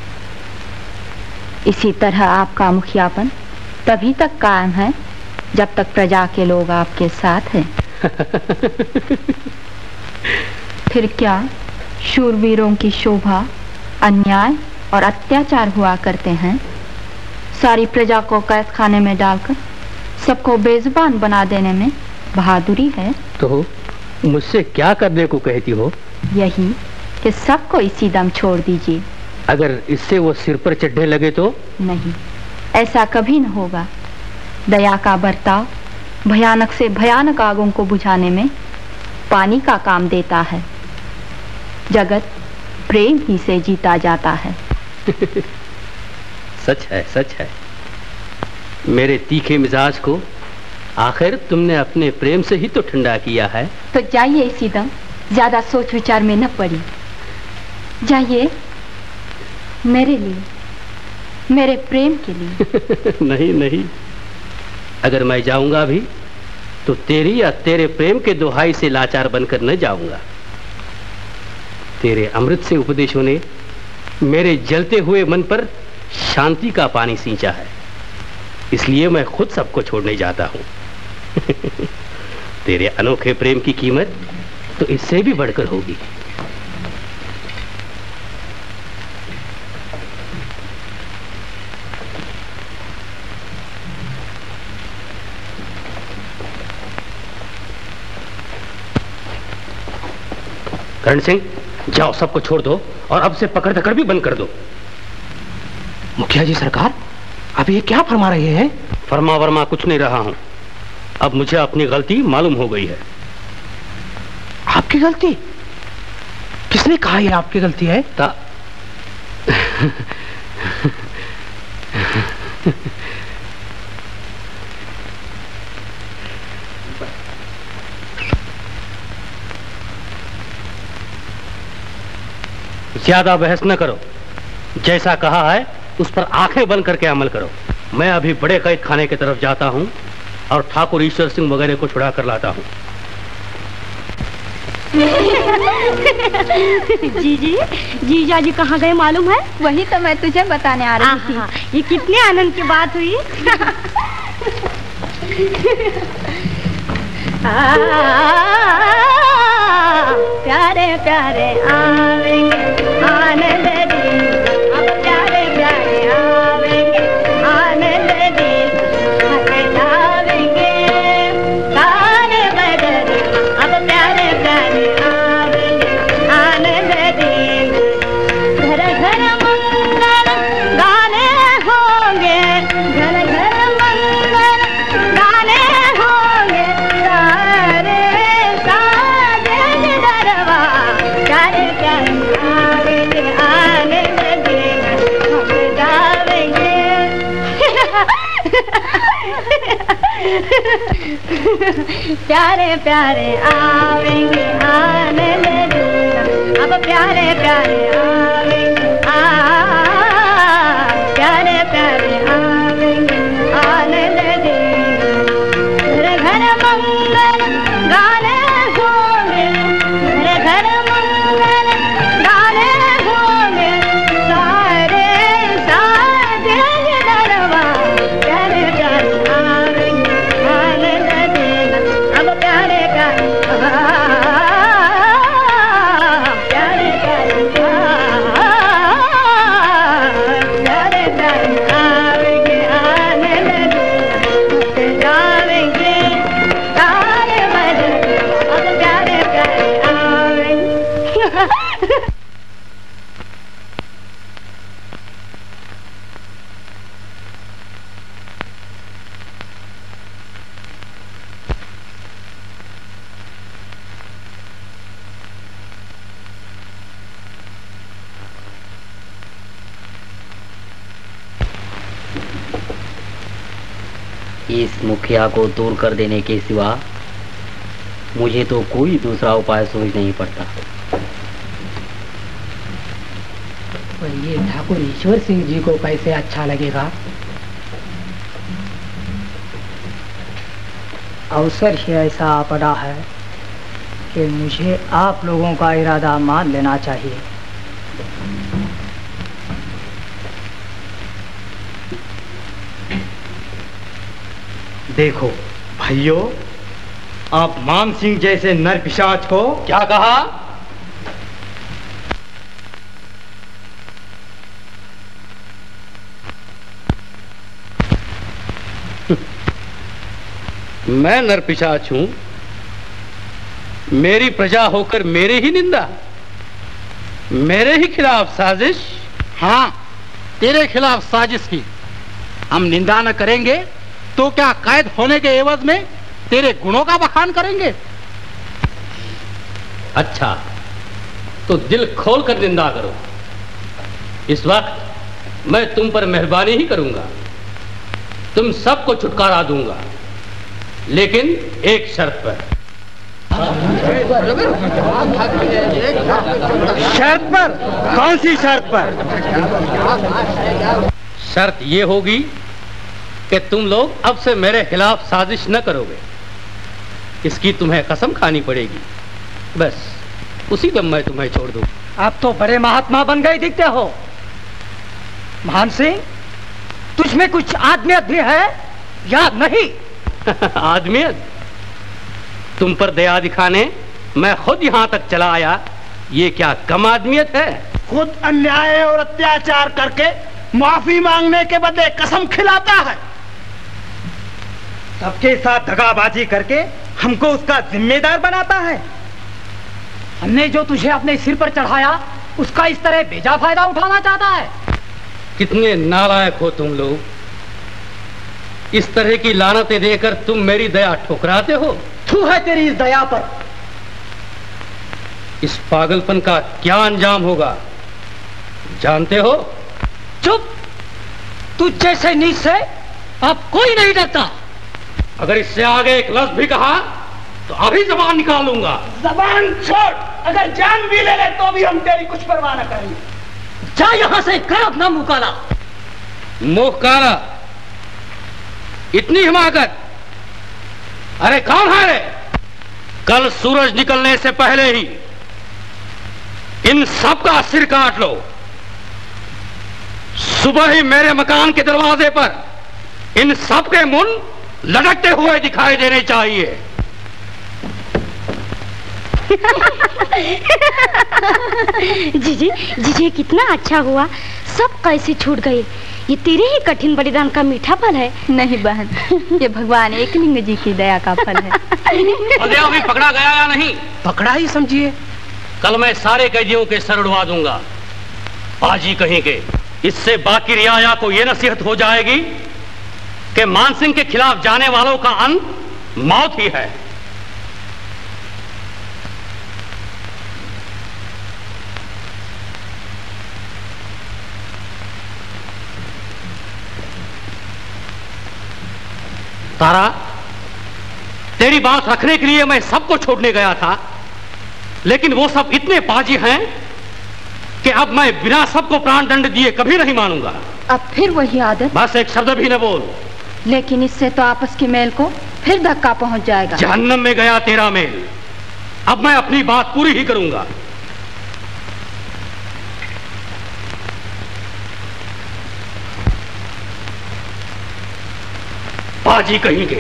इसी तरह आपका मुखियापन तभी तक कायम है जब तक प्रजा के लोग आपके साथ हैं। फिर क्या शूरवीरों की शोभा अन्याय और अत्याचार हुआ करते हैं? सारी प्रजा को कैद खाने में डालकर सबको बेजुबान बना देने में बहादुरी है। तो मुझसे क्या करने को कहती हो? यही कि सबको इसी दम छोड़ दीजिए। अगर इससे वो सिर पर चढ़ने लगे तो? नहीं, ऐसा कभी न होगा। दया का बर्ताव भयानक से भयानक आगों को बुझाने में पानी का काम देता है। जगत प्रेम ही से जीता जाता है। सच है, सच है। मेरे तीखे मिजाज को आखिर तुमने अपने प्रेम से ही तो ठंडा किया है। तो जाइए इसी दम, ज्यादा सोच विचार में न पड़ी। जाइए मेरे लिए, मेरे प्रेम के लिए। नहीं नहीं, अगर मैं जाऊंगा भी तो तेरी या तेरे प्रेम के दोहाई से लाचार बनकर न जाऊंगा। तेरे अमृत से उपदेशों ने मेरे जलते हुए मन पर शांति का पानी सींचा है, इसलिए मैं खुद सबको छोड़ने जाता हूँ। तेरे अनोखे प्रेम की कीमत तो इससे भी बढ़कर होगी। करण सिंह, जाओ सबको छोड़ दो और अब से पकड़ धकड़ भी बंद कर दो। मुखिया जी सरकार, अब ये क्या फरमा रहे हैं? फरमा वरमा कुछ नहीं रहा हूं। अब मुझे अपनी गलती मालूम हो गई है। आपकी गलती? किसने कहा ये आपकी गलती है? ता... ज्यादा बहस न करो। जैसा कहा है उस पर आंखें बंद करके अमल करो। मैं अभी बड़े कैद खाने की तरफ जाता हूँ और ठाकुर ईश्वर सिंह वगैरह को छुड़ा कर लाता हूँ। जी जी, जीजा जी कहाँ गए मालूम है? वही तो मैं तुझे बताने आ रही थी। हाँ, ये कितने आनंद की बात हुई। प्यारे प्यारे आवेंगे आनंद दी, प्यारे प्यारे आवेंगे आनंद दी, अब प्यारे प्यारे आवेंगे आ, प्यारे प्यारे आवेंगे आनंद दी, घर घर मंगल गाने होंगे, घर घर मंगल गाने होंगे, सारे साजे दरबार, प्यारे प्यारे आवेंगे आनंद दी, अब प्यारे प्यारे मुखिया को दूर कर देने के सिवा मुझे तो कोई दूसरा उपाय सोच नहीं पड़ता। पर ये ठाकुर ईश्वर सिंह जी को कैसे अच्छा लगेगा? अवसर ही ऐसा आ पड़ा है कि मुझे आप लोगों का इरादा मान लेना चाहिए। देखो भाइयों, आप मान सिंह जैसे नरपिशाच को क्या कहा? मैं नरपिशाच हूं, मेरी प्रजा होकर मेरे ही निंदा, मेरे ही खिलाफ साजिश। हाँ, तेरे खिलाफ साजिश की। हम निंदा न करेंगे तो क्या कैद होने के एवज में तेरे गुणों का बखान करेंगे? अच्छा तो दिल खोल कर निंदा करो। इस वक्त मैं तुम पर मेहरबानी ही करूंगा, तुम सबको छुटकारा दूंगा, लेकिन एक शर्त पर। शर्त पर? कौन सी शर्त पर? शर्त ये होगी कि तुम लोग अब से मेरे खिलाफ साजिश न करोगे, इसकी तुम्हें कसम खानी पड़ेगी। बस उसी दम मैं तुम्हें छोड़ दूं। आप तो बड़े महात्मा बन गए दिखते हो। मान सिंह, तुझमें कुछ आदमियत भी है या नहीं? आदमियत? तुम पर दया दिखाने मैं खुद यहाँ तक चला आया, ये क्या कम आदमियत है? खुद अन्याय और अत्याचार करके माफी मांगने के बदले कसम खिलाता है, सबके साथ दगाबाजी करके हमको उसका जिम्मेदार बनाता है। हमने जो तुझे अपने सिर पर चढ़ाया उसका इस तरह बेजा फायदा उठाना चाहता है। कितने नालायक हो तुम लोग, इस तरह की लानतें देकर तुम मेरी दया ठुकराते हो। थू है तेरी इस दया पर, इस पागलपन का क्या अंजाम होगा जानते हो? चुप, तुझ जैसे नीच से अब कोई नहीं डरता। अगर इससे आगे एक लफ्ज भी कहा तो अभी जबान निकालूंगा। जबान छोड़, अगर जान भी ले ले तो भी हम तेरी कुछ परवाह न करेंगे। जा यहां से, कर अपना मुंह काला। मुंह काला? इतनी हिमाकत? अरे कौन है रे? कल सूरज निकलने से पहले ही इन सब का सिर काट लो। सुबह ही मेरे मकान के दरवाजे पर इन सब के मुंह लटकते हुए दिखाई देने चाहिए। जीजी, जीजी कितना अच्छा हुआ, सब कैसे छूट गए। ये तेरे ही कठिन बलिदान का मीठा फल है। नहीं बहन, ये भगवान एकलिंग जी की दया का फल है। बलदेव भी पकड़ा गया या नहीं? पकड़ा ही समझिए। कल मैं सारे कैदियों के सर उड़वा दूंगा, पाजी कहेंगे। इससे बाकी रियाया को ये नसीहत हो जाएगी कि मान सिंह के खिलाफ जाने वालों का अंत मौत ही है। तारा, तेरी बात रखने के लिए मैं सबको छोड़ने गया था, लेकिन वो सब इतने पाजी हैं कि अब मैं बिना सबको प्राण दंड दिए कभी नहीं मानूंगा। अब फिर वही आदत? बस एक शब्द भी न बोल। लेकिन इससे तो आपस की मेल को फिर धक्का पहुंच जाएगा। जहन्नम में गया तेरा मेल। अब मैं अपनी बात पूरी ही करूंगा। पाजी कहेंगे।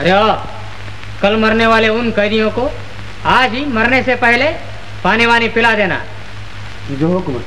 अरे कल मरने वाले उन कैदियों को आज ही मरने से पहले पानी वानी पिला देना। जो हुक्म।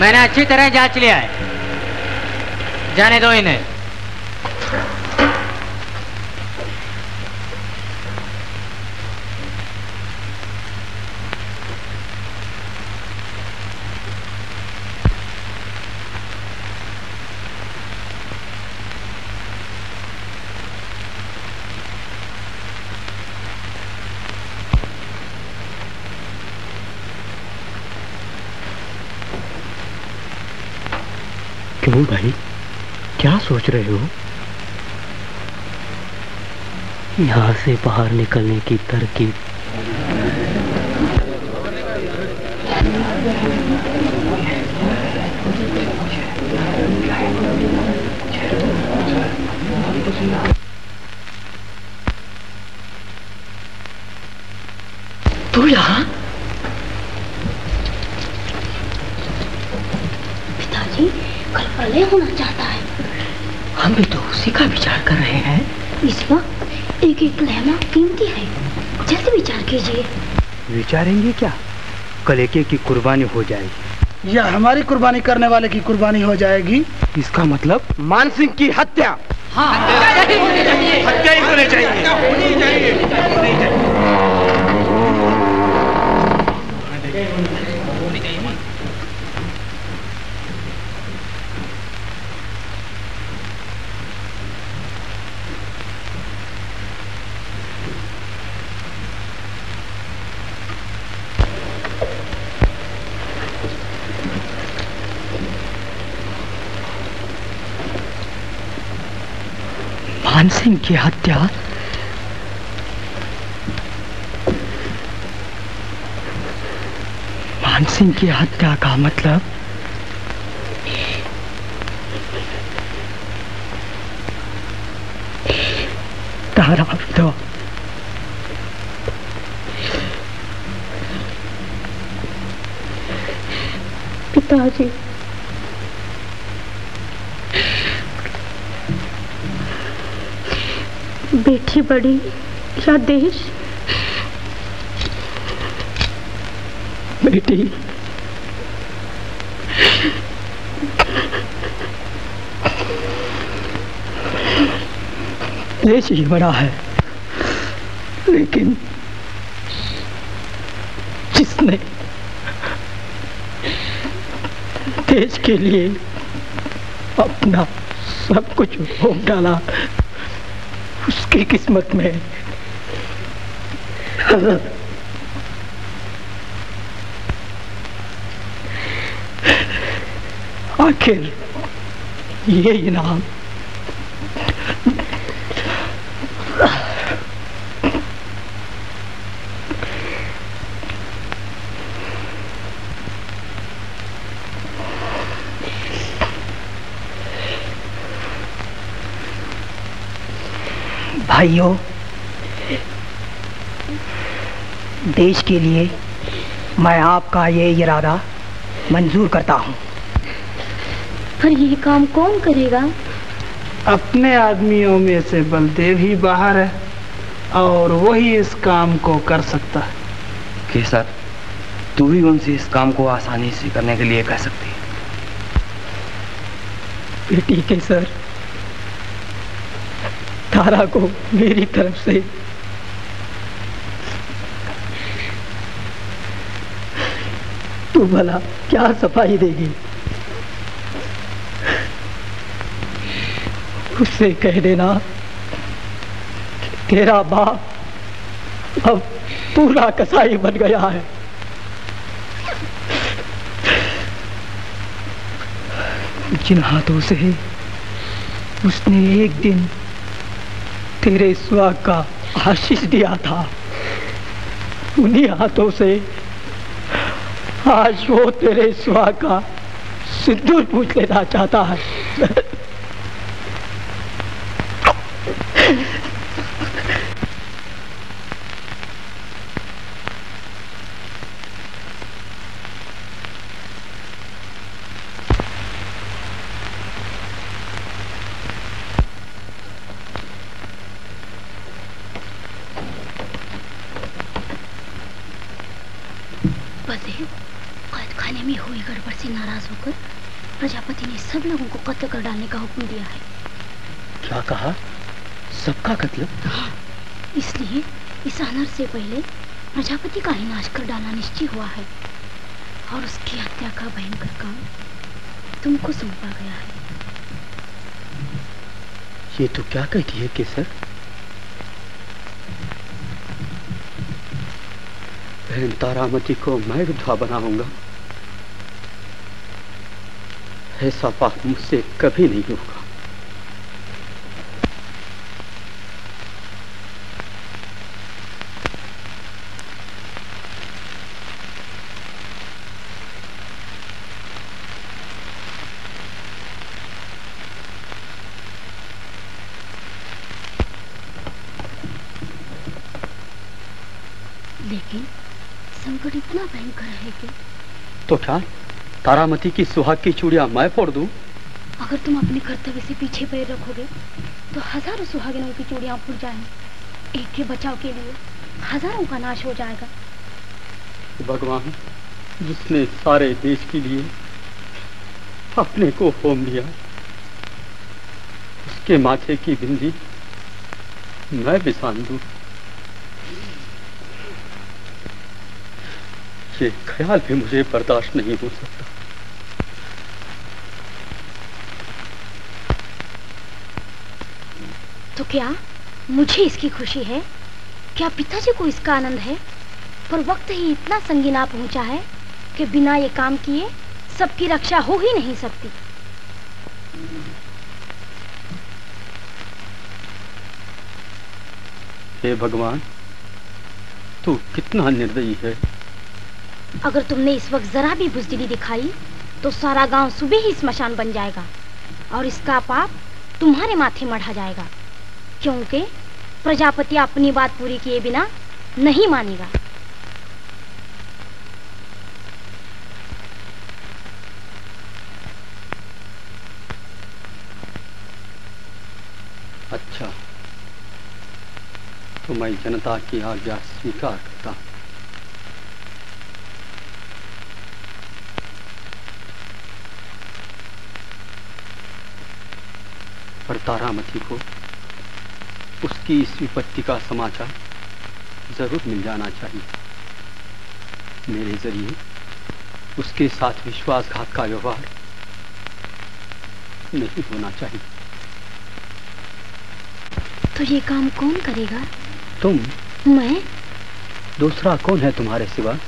मैंने अच्छी तरह जांच लिया है, जाने दो इन्हें। भाई क्या सोच रहे हो? यहां से बाहर निकलने की तरकीब तू यहाँ? पिताजी, कल प्रलय होना चाहता है। हम भी तो उसी का विचार कर रहे हैं। इस वक्त एक एक लहना कीमती है, जल्दी विचार कीजिए। विचारेंगे क्या? कल एक एक की कुर्बानी हो जाएगी। या हमारी कुर्बानी करने वाले की कुर्बानी हो जाएगी। इसका मतलब मान सिंह की हत्या। हाँ, हत्या ही होनी चाहिए। मान सिंह की हत्या मान सिंह की हत्या का मतलब तारा तो पिताजी बेटी बड़ी या देश बेटी देश ही बड़ा है, लेकिन जिसने देश के लिए अपना सब कुछ भोग डाला उसकी किस्मत में आखिर ये इनाम भाइयों, देश के लिए मैं आपका ये इरादा मंजूर करता हूँ। पर ये काम कौन करेगा? अपने आदमियों में से बलदेव ही बाहर है और वही इस काम को कर सकता है। केसर, तू भी उनसे इस काम को आसानी से करने के लिए कह सकती है। बेटी केसर, तारा को मेरी तरफ से तू भला क्या सफाई देगी? उससे कह देना तेरा बाप अब पूरा कसाई बन गया है। जिन हाथों से उसने एक दिन तेरे स्वाग का आशीष दिया था, उन्हीं हाथों से आज वो तेरे स्वाग का सिंदूर पूछ लेना चाहता है। प्रजापति ने सब लोगों को कत्ल कर डालने का हुक्म दिया है। क्या कहा? सबका कत्ल? हाँ, इसलिए इस अनर्थ से पहले प्रजापति का ही नाश कर डालना निश्चय हुआ है और उसकी हत्या का भयंकर काम तुमको सौंपा गया है। ये तो क्या कहती है केसर? बहन तारामती को मैं विधवा बनाऊंगा, ऐसा पाप मुझसे कभी नहीं होगा। भयंकर है कि? तो क्या तारामती की सुहाग की चूड़ियां मैं फोड़ दूं? अगर तुम अपने कर्तव्य से पीछे पैर रखोगे तो हजारों सुहागिनों की चूड़ियां फूट जाएंगी। एक के बचाव के लिए हजारों का नाश हो जाएगा। भगवान जिसने सारे देश के लिए अपने को होम दिया, उसके माथे की बिंदी मैं बिसान दूं। ये ख्याल भी मुझे बर्दाश्त नहीं हो सकता। तो क्या मुझे इसकी खुशी है? क्या पिताजी को इसका आनंद है? पर वक्त ही इतना संगीन आ पहुंचा है कि बिना ये काम किए सबकी रक्षा हो ही नहीं सकती। हे भगवान, तू कितना निर्दयी है। अगर तुमने इस वक्त जरा भी बुजदिली दिखाई तो सारा गांव सुबह ही स्मशान बन जाएगा और इसका पाप तुम्हारे माथे मढ़ा जाएगा, क्योंकि प्रजापति अपनी बात पूरी किए बिना नहीं मानेगा। अच्छा, तो मैं जनता की आज्ञा स्वीकार करता। पर तारामती को उसकी इस विपत्ति का समाचार जरूर मिल जाना चाहिए। मेरे जरिए उसके साथ विश्वासघात का व्यवहार नहीं होना चाहिए। तो ये काम कौन करेगा? तुम। मैं? दूसरा कौन है तुम्हारे सिवा?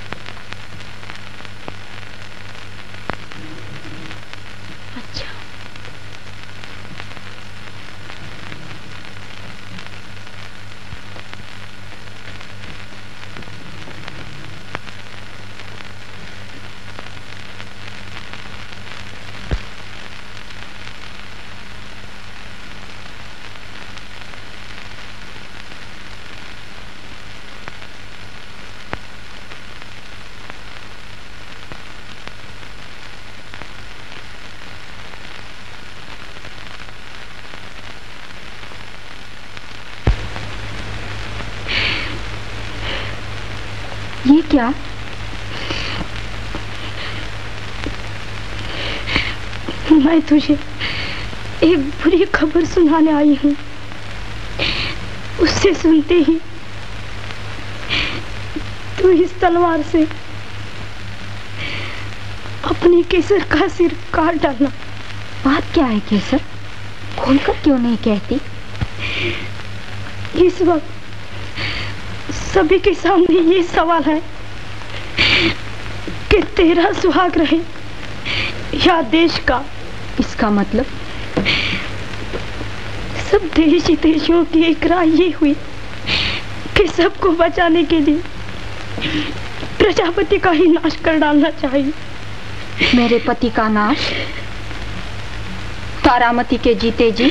क्या मैं तुझे एक बुरी खबर सुनाने आई हूं। उससे सुनते ही तू इस तलवार से अपने केसर का सिर काट डालना। बात क्या है केसर? खोलकर क्यों नहीं कहती? इस वक्त सभी के सामने ये सवाल है कि तेरा सुहाग रहे या देश का। इसका मतलब सब देश हितेशियों की एक राय ये हुई कि सबको बचाने के लिए प्रजापति का ही नाश कर डालना चाहिए। मेरे पति का नाश? तारामती के जीते जी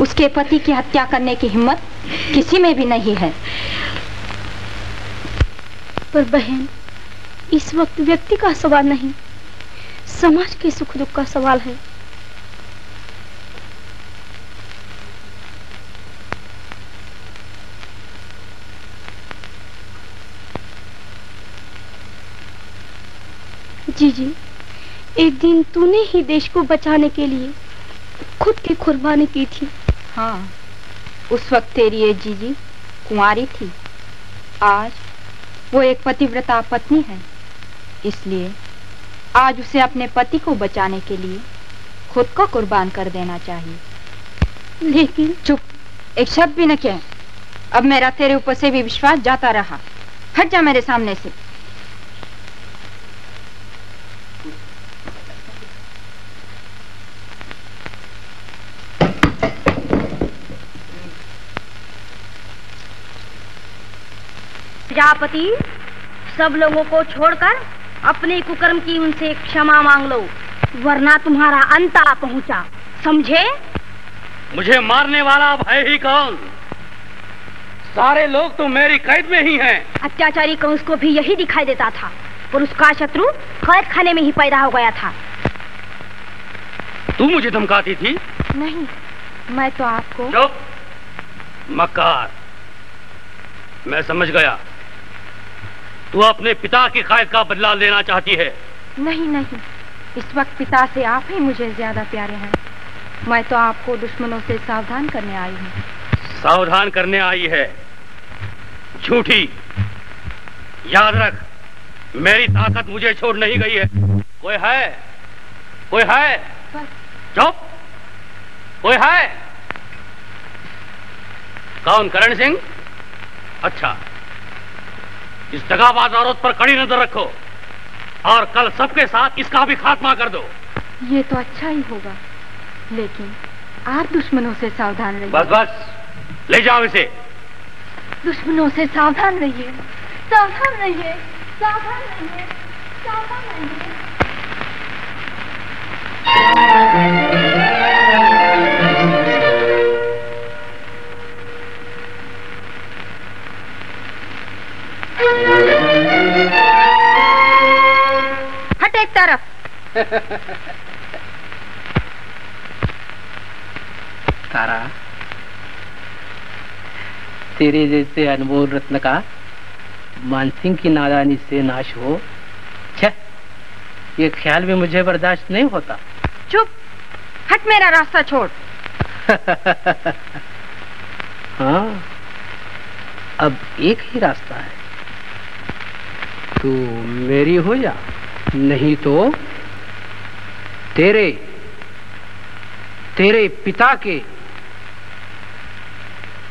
उसके पति की हत्या करने की हिम्मत किसी में भी नहीं है। पर बहन, इस वक्त व्यक्ति का सवाल नहीं, समाज के सुख दुख का सवाल है। जी जी, एक दिन तूने ही देश को बचाने के लिए खुद की कुर्बानी की थी। हाँ, उस वक्त तेरी ये जीजी कुंवारी थी। आज वो एक पतिव्रता पत्नी है, इसलिए आज उसे अपने पति को बचाने के लिए खुद को कुर्बान कर देना चाहिए। लेकिन चुप, एक शब्द भी न कह। अब मेरा तेरे ऊपर से भी विश्वास जाता रहा। हट जा मेरे सामने से। प्रजापति, सब लोगों को छोड़कर अपने कुकर्म की उनसे क्षमा मांग लो, वरना तुम्हारा अंत आ पहुंचा। समझे? मुझे मारने वाला अब है ही कौन? सारे लोग तो मेरी कैद में ही हैं। अत्याचारी कंस को भी यही दिखाई देता था। और उसका शत्रु कैद खाने में ही पैदा हो गया था। तू मुझे धमकाती थी? नहीं, मैं तो आपको। चुप, मकार। मैं समझ गया, तू अपने पिता की कैद का बदला लेना चाहती है। नहीं नहीं, इस वक्त पिता से आप ही मुझे ज्यादा प्यारे हैं। मैं तो आपको दुश्मनों से सावधान करने आई हूँ। सावधान करने आई है, झूठी। याद रख, मेरी ताकत मुझे छोड़ नहीं गई है। कोई है? कोई है? चुप। कोई है? कौन? करण सिंह? अच्छा, इस दगाबाज औरत पर कड़ी नजर रखो और कल सबके साथ इसका भी खात्मा कर दो। ये तो अच्छा ही होगा, लेकिन आप दुश्मनों से सावधान रहिए। बस बस, ले जाओ इसे। दुश्मनों से सावधान रहिए, सावधान रहिए, सावधान रहिए, सावधान रहिए। हट एक तरफ। तारा, तेरे जैसे अनमोल रत्न का मान सिंह की नादानी से नाश हो। छे, ये ख्याल भी मुझे बर्दाश्त नहीं होता। चुप, हट मेरा रास्ता छोड़। हाँ, अब एक ही रास्ता है, तू मेरी हो जा, नहीं तो तेरे तेरे पिता के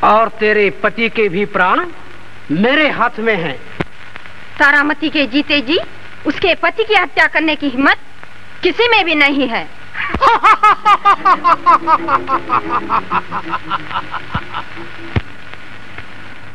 और तेरे पति के भी प्राण मेरे हाथ में हैं। तारामती के जीते जी उसके पति की हत्या करने की हिम्मत किसी में भी नहीं है।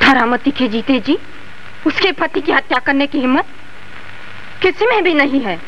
तारामती के जीते जी उसके पति की हत्या करने की हिम्मत किसी में भी नहीं है।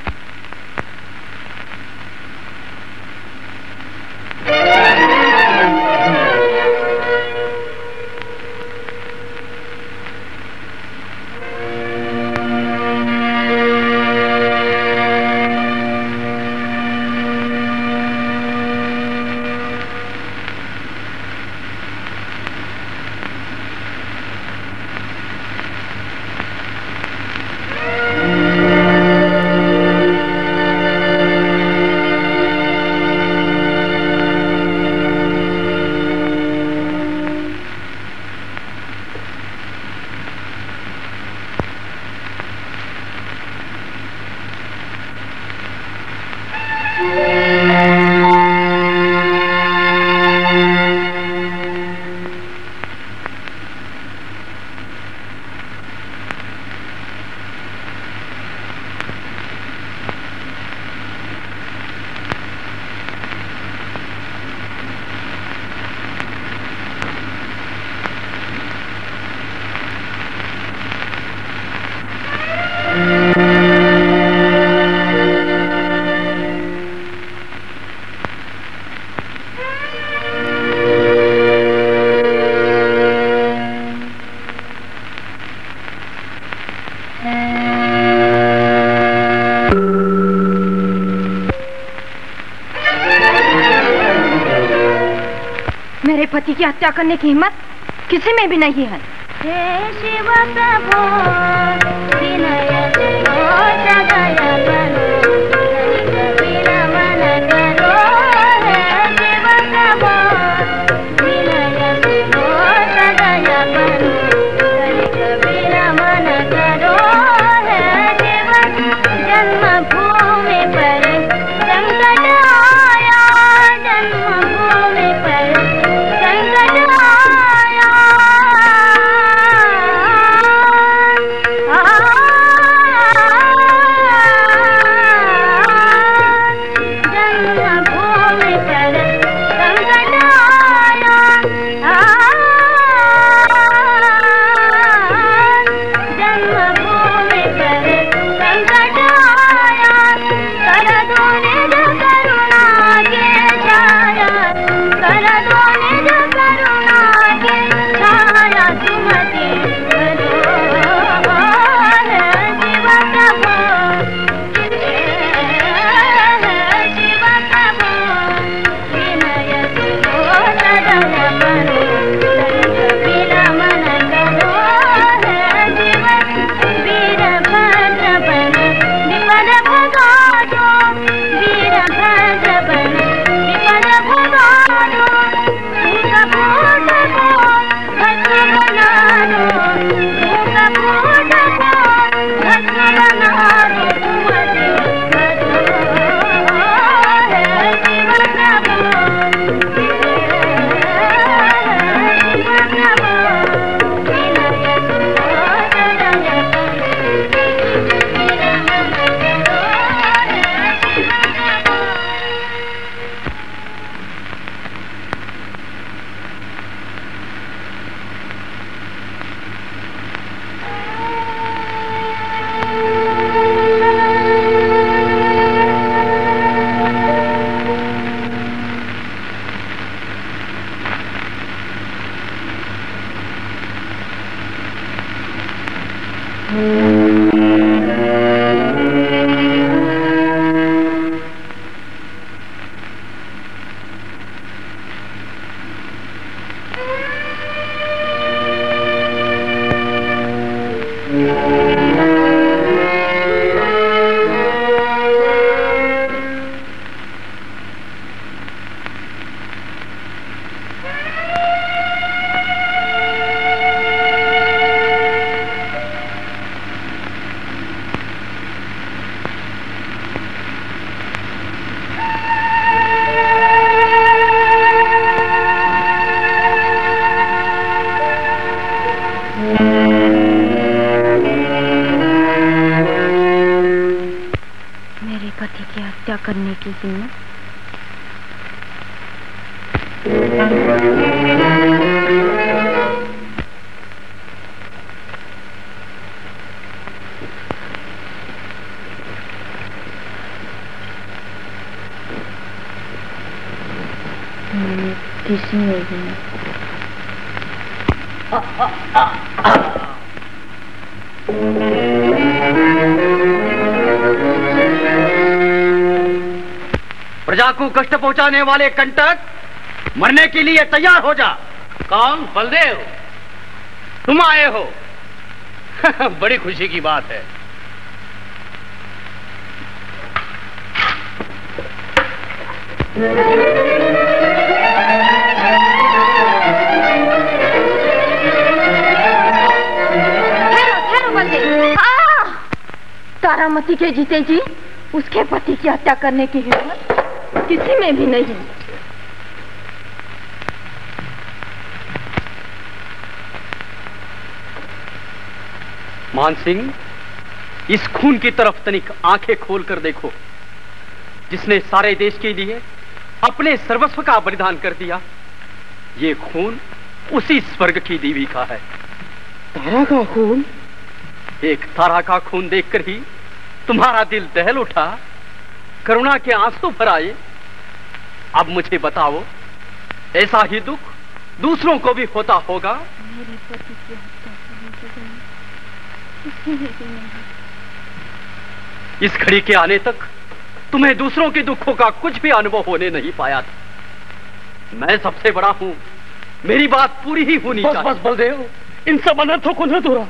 पति की हत्या करने की हिम्मत किसी में भी नहीं है। No! कष्ट पहुंचाने वाले कंटक, मरने के लिए तैयार हो जा। कौन? बलदेव, तुम आए हो। बड़ी खुशी की बात है। ठहरो, ठहरो बलदेव। आ! तारामती के जीते जी उसके पति की हत्या करने की हिम्मत किसी में भी नहीं। मान सिंह, इस खून की तरफ तनिक आंखें खोल कर देखो, जिसने सारे देश के लिए अपने सर्वस्व का बलिदान कर दिया। ये खून उसी स्वर्ग की देवी का है। तारा का खून? एक तारा का खून देखकर ही तुम्हारा दिल दहल उठा, करुणा के आंसू भर आए। अब मुझे बताओ, ऐसा ही दुख दूसरों को भी होता होगा? मेरे पति की हत्या करने के लिए किसी ने नहीं। इस घड़ी के आने तक तुम्हें दूसरों के दुखों का कुछ भी अनुभव होने नहीं पाया था। मैं सबसे बड़ा हूं, मेरी बात पूरी ही होनी चाहिए। बस बस बलदेव, इन सब अनर्थों को न दोहराओ।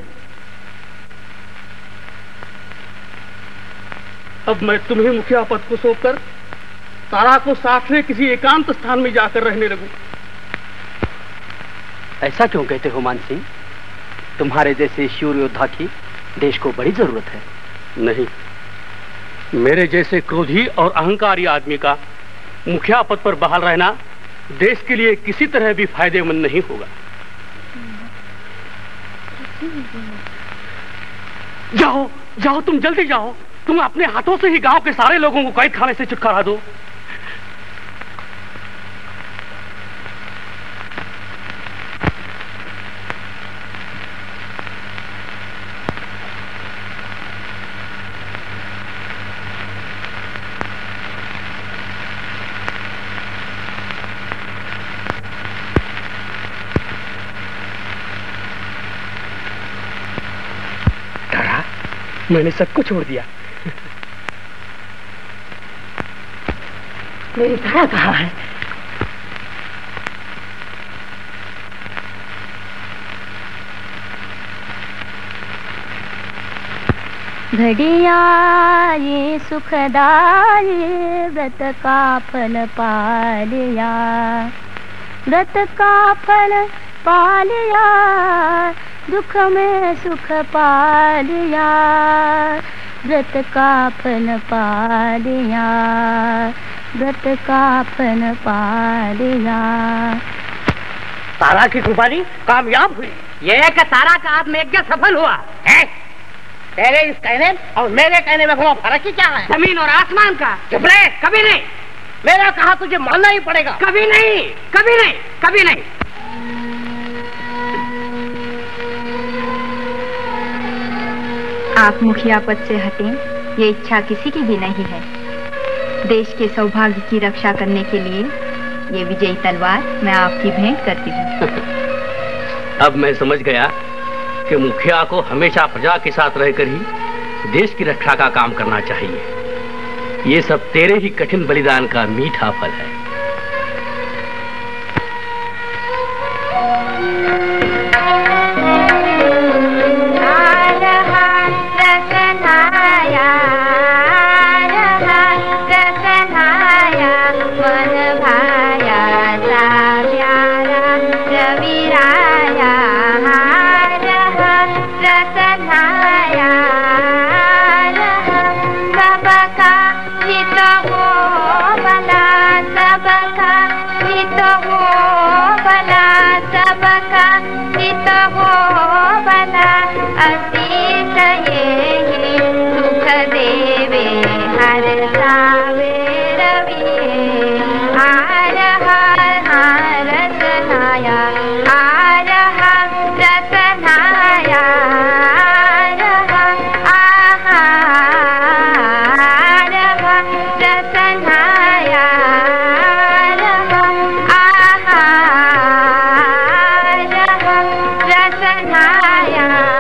अब मैं तुम्हें मुखिया पद को सौंपकर तारा को साथ में किसी एकांत स्थान में जाकर रहने लगूं। ऐसा क्यों कहते हो मान सिंह? तुम्हारे जैसे शूर योद्धा की देश को बड़ी जरूरत है। नहीं, मेरे जैसे क्रोधी और अहंकारी आदमी का मुखिया पद पर बहाल रहना देश के लिए किसी तरह भी फायदेमंद नहीं होगा। जाओ जाओ, तुम जल्दी जाओ। तुम अपने हाथों से ही गांव के सारे लोगों को कैद खाने से छुटकारा दो। तारा, मैंने सबको छोड़ दिया। मेरी तारा कहाँ है? घड़िया ये सुखदाये, व्रत का फल पालिया, व्रत का फल पालिया, दुख में सुख पालिया, व्रत का फल पालिया, व्रत का फल पालिया। तारा की कुर्बानी कामयाब हुई। यह कि तारा का आत्मयज्ञ सफल हुआ है। तेरे इस कहने और मेरे कहने में फर्क ही क्या है? जमीन और आसमान का। चुप रहे, कभी नहीं। मेरा कहा तुझे मानना ही पड़ेगा। कभी नहीं, कभी नहीं, कभी नहीं। आप मुखिया पद से हटें, ये इच्छा किसी की भी नहीं है। देश के सौभाग्य की रक्षा करने के लिए ये विजयी तलवार मैं आपकी भेंट करती हूँ। अब मैं समझ गया कि मुखिया को हमेशा प्रजा के साथ रहकर ही देश की रक्षा का काम करना चाहिए। ये सब तेरे ही कठिन बलिदान का मीठा फल है। Yeah.